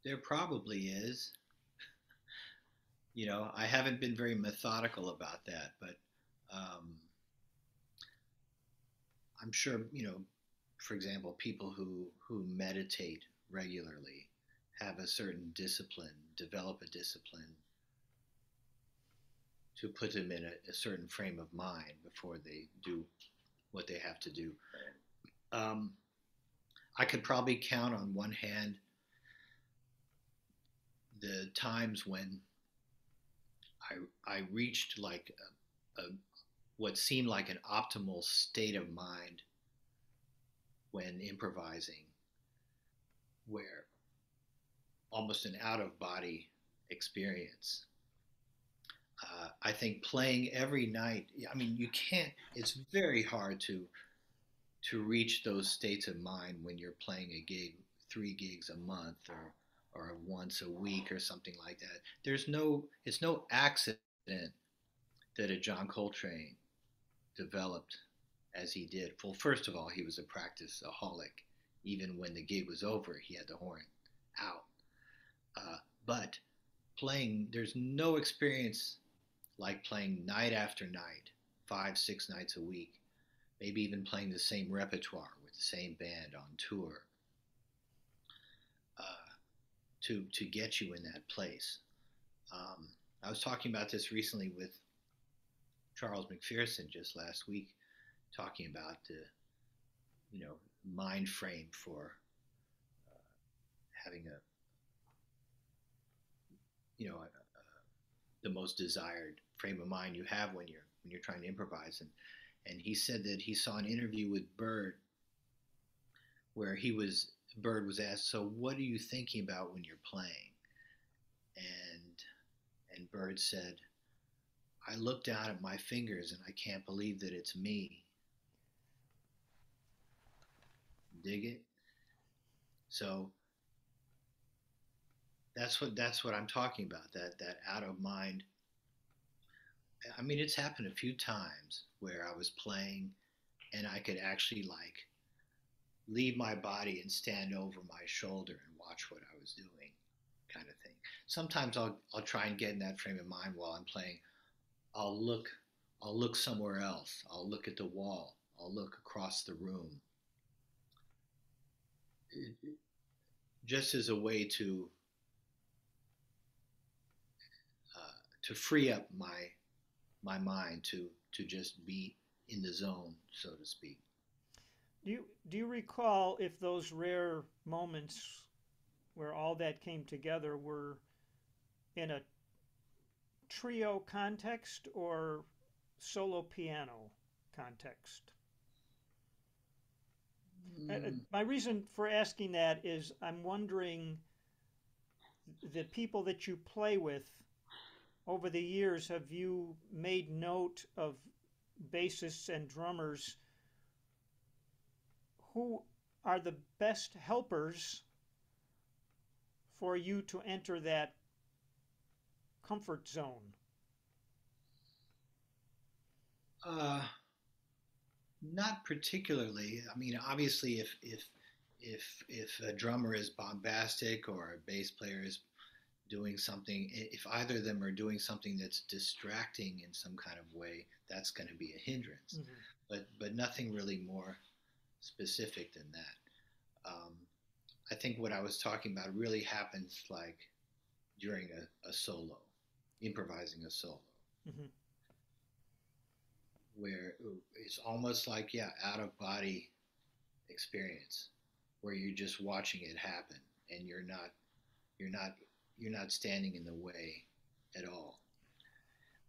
there probably is. You know, I haven't been very methodical about that, but um, I'm sure, you know, for example, people who, who meditate regularly have a certain discipline, develop a discipline to put them in a, a certain frame of mind before they do what they have to do. Um, I could probably count on one hand the times when I, I reached like a, a, what seemed like an optimal state of mind when improvising, where almost an out-of-body experience. Uh, I think playing every night, I mean, you can't, it's very hard to to reach those states of mind when you're playing a gig, three gigs a month or, or once a week or something like that. There's no, it's no accident that a John Coltrane developed as he did. Well, first of all, he was a practice-aholic. Even when the gig was over, he had the horn out. Uh, but playing, there's no experience like playing night after night, five, six nights a week, maybe even playing the same repertoire with the same band on tour, uh, to to get you in that place. Um, I was talking about this recently with Charles McPherson just last week, talking about the, you know, mind frame for uh, having a, you know, uh, the most desired frame of mind you have when you're when you're trying to improvise. And and he said that he saw an interview with Bird where he was Bird was asked, so what are you thinking about when you're playing? And, and Bird said, I look down at my fingers and I can't believe that it's me. Dig it? So that's what, that's what I'm talking about, that, that out of mind. I mean, it's happened a few times where I was playing and I could actually like leave my body and stand over my shoulder and watch what I was doing, kind of thing. Sometimes I'll, I'll try and get in that frame of mind while I'm playing. I'll look, I'll look somewhere else. I'll look at the wall. I'll look across the room. It, it, just as a way to, uh, to free up my, my mind to, to just be in the zone, so to speak. Do you, do you recall if those rare moments where all that came together were in a trio context or solo piano context? Mm. My reason for asking that is I'm wondering, the people that you play with over the years, have you made note of bassists and drummers who are the best helpers for you to enter that comfort zone? Uh, not particularly. I mean, obviously, if if if if a drummer is bombastic or a bass player is doing something, if either of them are doing something that's distracting in some kind of way, that's going to be a hindrance. Mm-hmm. But but nothing really more specific than that. Um, I think what I was talking about really happens like during a, a solo, improvising a solo, mm-hmm. where it's almost like, yeah, out of body experience, where you're just watching it happen and you're not, you're not, you're not standing in the way at all.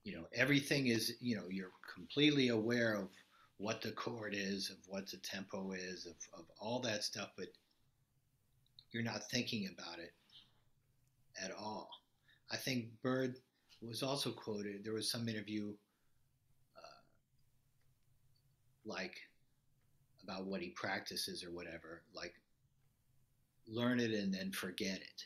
You know, everything is, you know, you're completely aware of what the chord is, of what the tempo is, of, of all that stuff, but you're not thinking about it at all. I think Bird was also quoted, there was some interview uh, like about what he practices or whatever, like learn it and then forget it.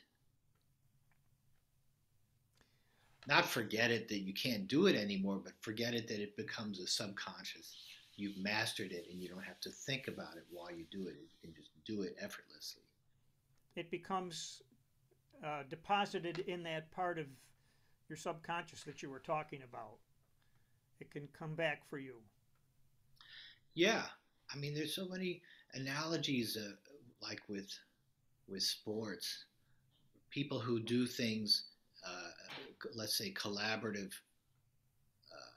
Not forget it that you can't do it anymore, but forget it that it becomes a subconscious. You've mastered it and you don't have to think about it while you do it. You can just do it effortlessly. It becomes uh, deposited in that part of your subconscious that you were talking about. It can come back for you. Yeah. I mean, there's so many analogies, uh, like with, with sports. People who do things, uh, let's say collaborative uh,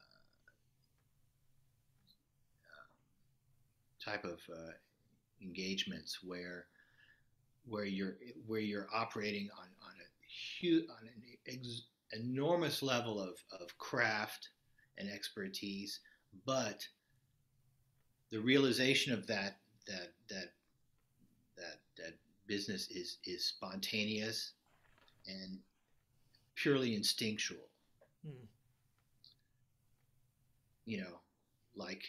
uh, type of uh, engagements where where you're where you're operating on on a huge on an ex enormous level of of craft and expertise, but the realization of that that that that that business is is spontaneous and purely instinctual. Hmm. You know, like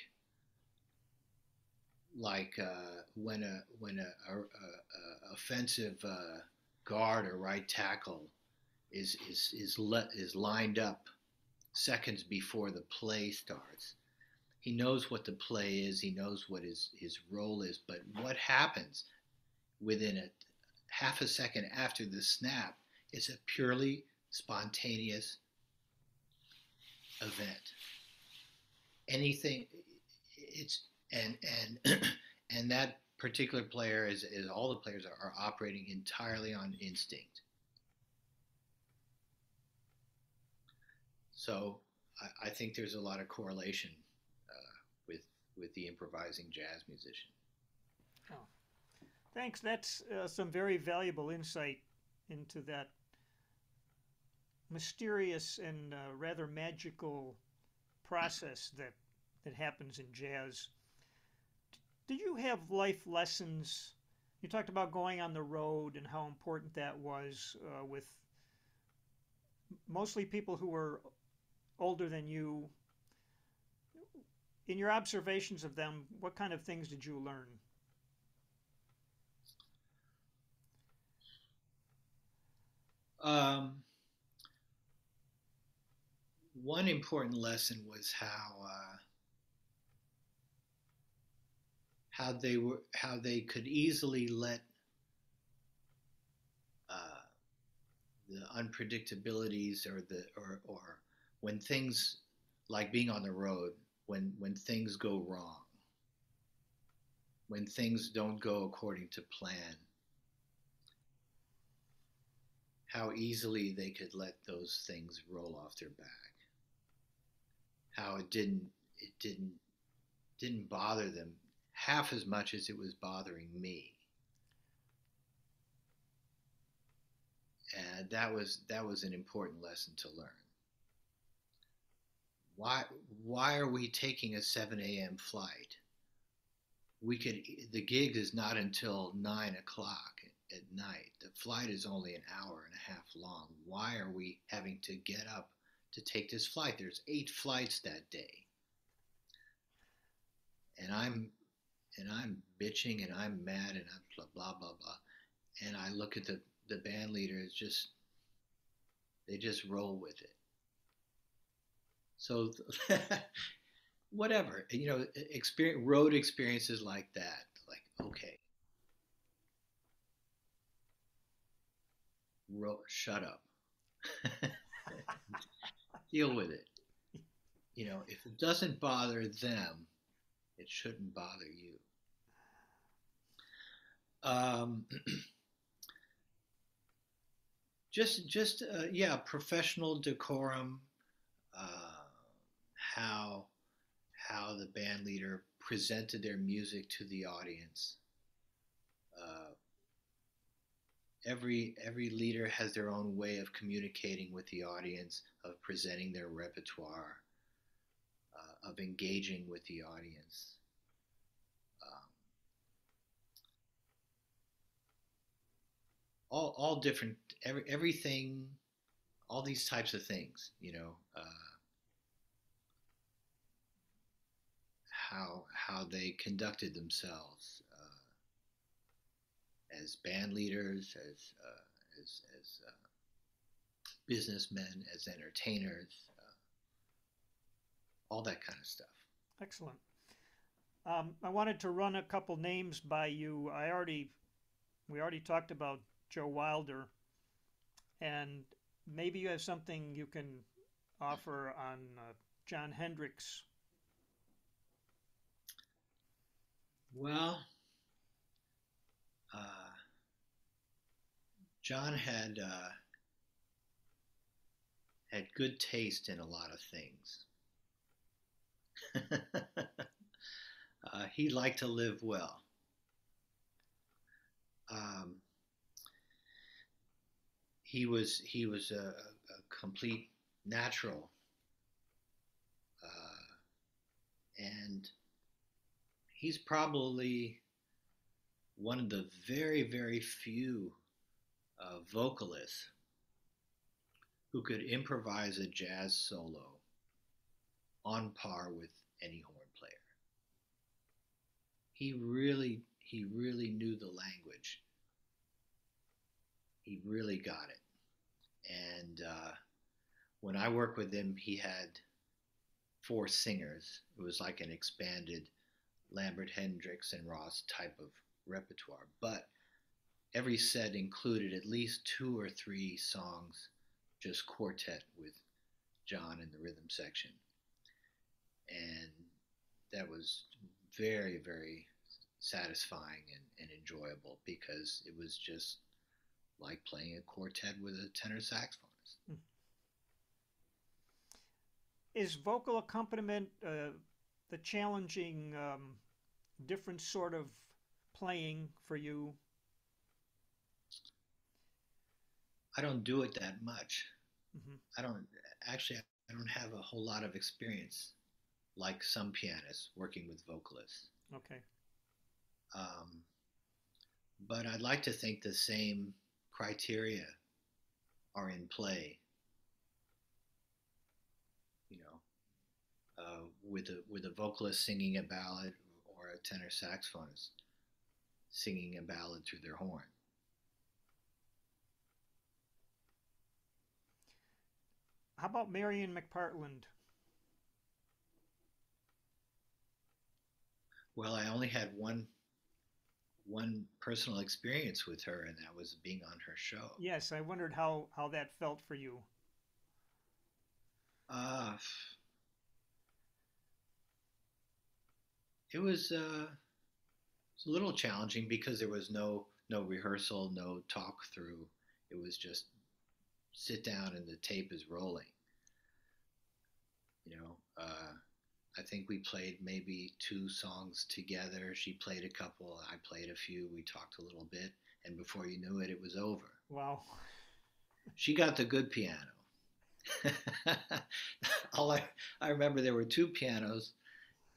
like uh, when a when a, a, a offensive uh, guard or right tackle is is is le is lined up seconds before the play starts, he knows what the play is. He knows what his his role is. But what happens within a half a second after the snap is a purely spontaneous event. Anything, it's. And and and that particular player is, is all the players are, are operating entirely on instinct. So I, I think there's a lot of correlation uh, with with the improvising jazz musician. Oh, thanks. That's uh, some very valuable insight into that mysterious and uh, rather magical process that that happens in jazz. Did you have life lessons You talked about going on the road and how important that was uh, with mostly people who were older than you. In your observations of them, what kind of things did you learn? Um, one important lesson was how uh, how they were how they could easily let uh, the unpredictabilities or the or or when things like being on the road. When, when things go wrong, when things don't go according to plan, how easily they could let those things roll off their back. How it didn't, it didn't, didn't bother them half as much as it was bothering me. And that was, that was an important lesson to learn. Why, why are we taking a seven a m flight? We could, the gig is not until nine o'clock at night. The flight is only an hour and a half long. Why are we having to get up to take this flight? There's eight flights that day. And I'm, and I'm bitching and I'm mad and I'm blah, blah, blah, blah. And I look at the, the band leader, it's just, they just roll with it. So whatever, you know, experience, road experiences like that, like, okay, road, shut up, deal with it. You know, if it doesn't bother them, it shouldn't bother you. Um, just, just uh, yeah, professional decorum. Uh, how how the band leader presented their music to the audience. Uh, every every leader has their own way of communicating with the audience, of presenting their repertoire, uh, of engaging with the audience. Um, all all different every everything. All these types of things, you know, uh, how how they conducted themselves uh, as band leaders, as uh, as as uh, businessmen, as entertainers, uh, all that kind of stuff. Excellent. Um, I wanted to run a couple names by you. I already we already talked about Joe Wilder, and maybe you have something you can offer on uh, John Hendricks. Well, uh, John had uh, had good taste in a lot of things. uh, he liked to live well. Um, He was he was a, a complete natural, uh, and he's probably one of the very very few uh, vocalists who could improvise a jazz solo on par with any horn player. He really he really knew the language. He really got it. And uh, when I worked with him, he had four singers. It was like an expanded Lambert, Hendricks, and Ross type of repertoire. But every set included at least two or three songs, just quartet with John in the rhythm section. And that was very, very satisfying and, and enjoyable because it was just like playing a quartet with a tenor saxophonist. Is vocal accompaniment uh, the challenging, um, different sort of playing for you? I don't do it that much. Mm-hmm. I don't actually. I don't have a whole lot of experience, like some pianists working with vocalists. Okay. Um, But I'd like to think the same criteria are in play, you know, uh, with a with a vocalist singing a ballad or a tenor saxophonist singing a ballad through their horn. How about Marion McPartland? Well, I only had one one personal experience with her, and that was being on her show. Yes, I wondered how, how that felt for you. Uh, it was, uh, it was a little challenging because there was no, no rehearsal, no talk through. It was just sit down and the tape is rolling. You know, uh, I think we played maybe two songs together. She played a couple, I played a few, we talked a little bit, and before you knew it, it was over. Wow. She got the good piano. All I, I remember there were two pianos,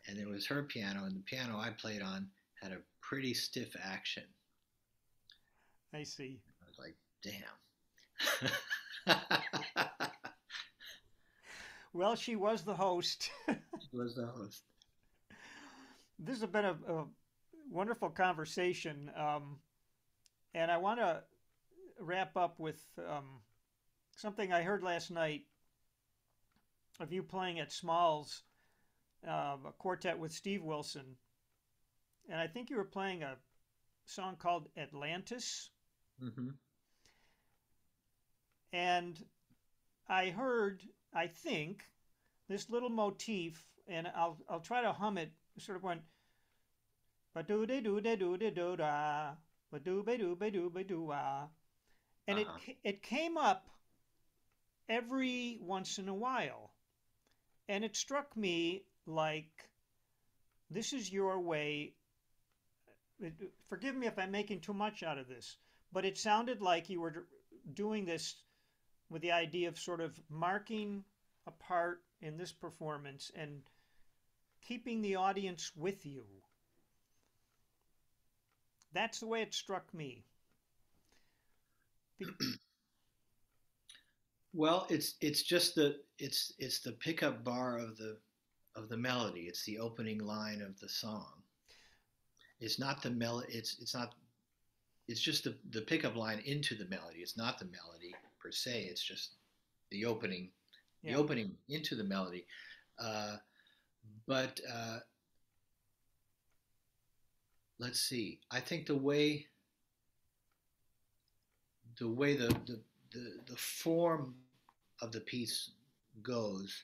and there was her piano, and the piano I played on had a pretty stiff action. I see. I was like, damn. Well, she was the host. She was the host. This has been a, a wonderful conversation. Um, and I want to wrap up with um, something I heard last night of you playing at Small's, uh, a quartet with Steve Wilson. And I think you were playing a song called Atlantis. Mm-hmm. And I heard... I think this little motif, and I'll I'll try to hum it. Sort of went, ba do de do de do de do da, ba do ba do ba do ba do ah, and it it came up every once in a while, and it struck me like this is your way. Forgive me if I'm making too much out of this, but it sounded like you were doing this with the idea of sort of marking a part in this performance and keeping the audience with you. That's the way it struck me. Be well, it's it's just the it's it's the pickup bar of the of the melody. It's the opening line of the song. It's not the mel. It's it's not. It's just the the pickup line into the melody. It's not the melody per se, it's just the opening, yeah. the opening into the melody. Uh, but uh, let's see. I think the way, the way the the the, the form of the piece goes,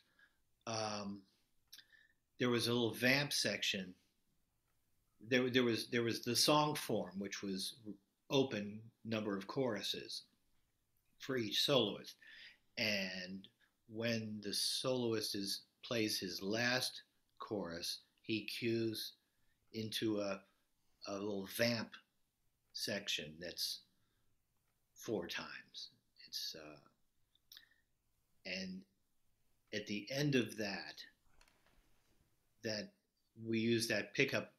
um, there was a little vamp section. There there was there was the song form, which was open number of choruses for each soloist, and when the soloist is plays his last chorus, he cues into a a little vamp section that's four times. It's uh, and at the end of that, that we use that pickup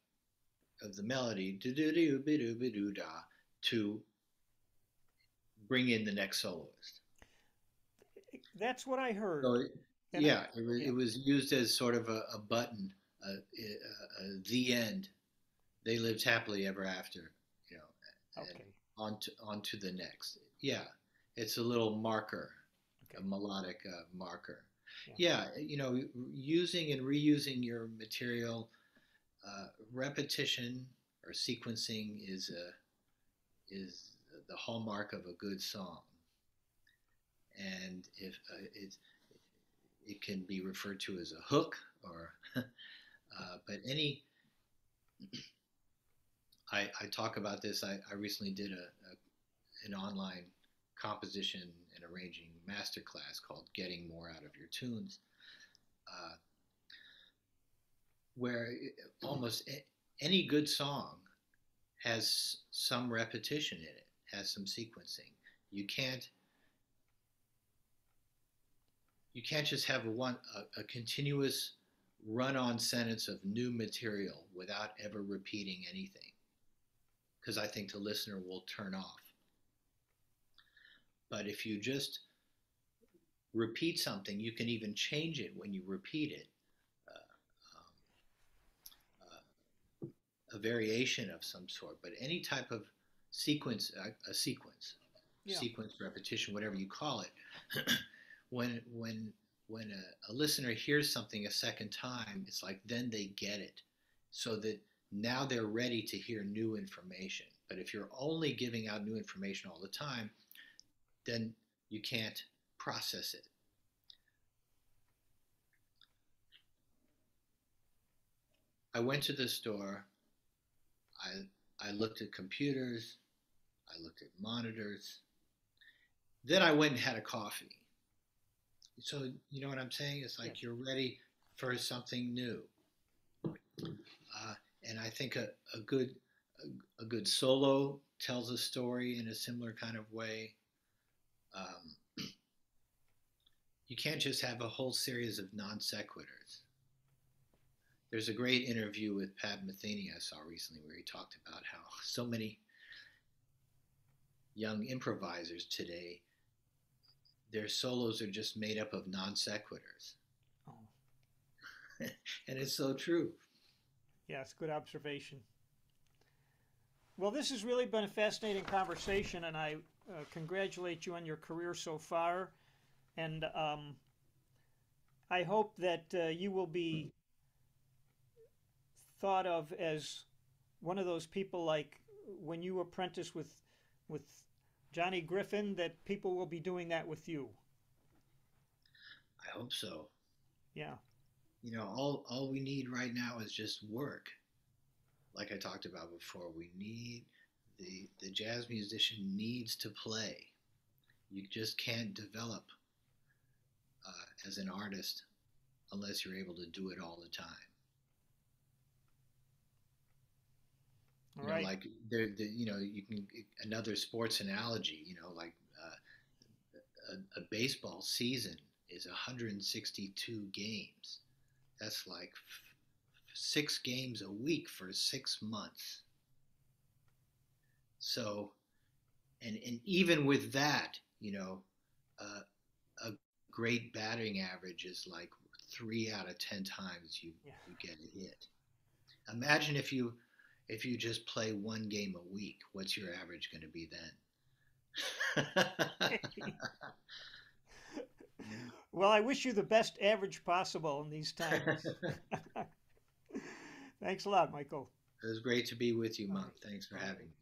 of the melody do do do be do be do da to bring in the next soloist. That's what I heard. So it, yeah, I, it, was, yeah, it was used as sort of a, a button, a, a, a, a, the end. They lived happily ever after, you know, okay. on, to, on to the next. Yeah, it's a little marker, okay. a melodic uh, marker. Yeah. yeah, you know, using and reusing your material, uh, repetition or sequencing is a, is the hallmark of a good song, and if uh, it it can be referred to as a hook, or uh, but any. I I talk about this. I I recently did a, a an online composition and arranging masterclass called "Getting More Out of Your Tunes," uh, where almost any good song has some repetition in it. Has some sequencing. You can't. You can't just have one a, a continuous run-on sentence of new material without ever repeating anything. because I think the listener will turn off. But if you just repeat something, you can even change it when you repeat it. Uh, um, uh, a variation of some sort, but any type of sequence, uh, a sequence, yeah. sequence, repetition, whatever you call it, when, when, when a, a listener hears something a second time, it's like then they get it, so that now they're ready to hear new information. But if you're only giving out new information all the time, then you can't process it. I went to the store. I, I looked at computers. I looked at monitors. Then I went and had a coffee. So you know what I'm saying? It's like you're ready for something new. Uh, and I think a, a good a, a good solo tells a story in a similar kind of way. Um, you can't just have a whole series of non sequiturs. There's a great interview with Pat Metheny I saw recently where he talked about how so many young improvisers today, their solos are just made up of non sequiturs. Oh. And it's so true. Yes, good observation. Well, this has really been a fascinating conversation, and I uh, congratulate you on your career so far. And um, I hope that uh, you will be thought of as one of those people, like when you apprentice with, with Johnny Griffin, that people will be doing that with you. I hope so. Yeah. You know, all, all we need right now is just work. Like I talked about before, we need, the, the jazz musician needs to play. You just can't develop uh, as an artist unless you're able to do it all the time. All right. You know, like, there, the, you know, you can, another sports analogy, you know, like uh, a, a baseball season is one hundred sixty-two games. That's like f six games a week for six months. So, and, and even with that, you know, uh, a great batting average is like three out of ten times you, yeah. you get a hit. Imagine if you, if you just play one game a week, what's your average going to be then? Well, I wish you the best average possible in these times. Thanks a lot, Michael. It was great to be with you, Monk. Thanks for having me.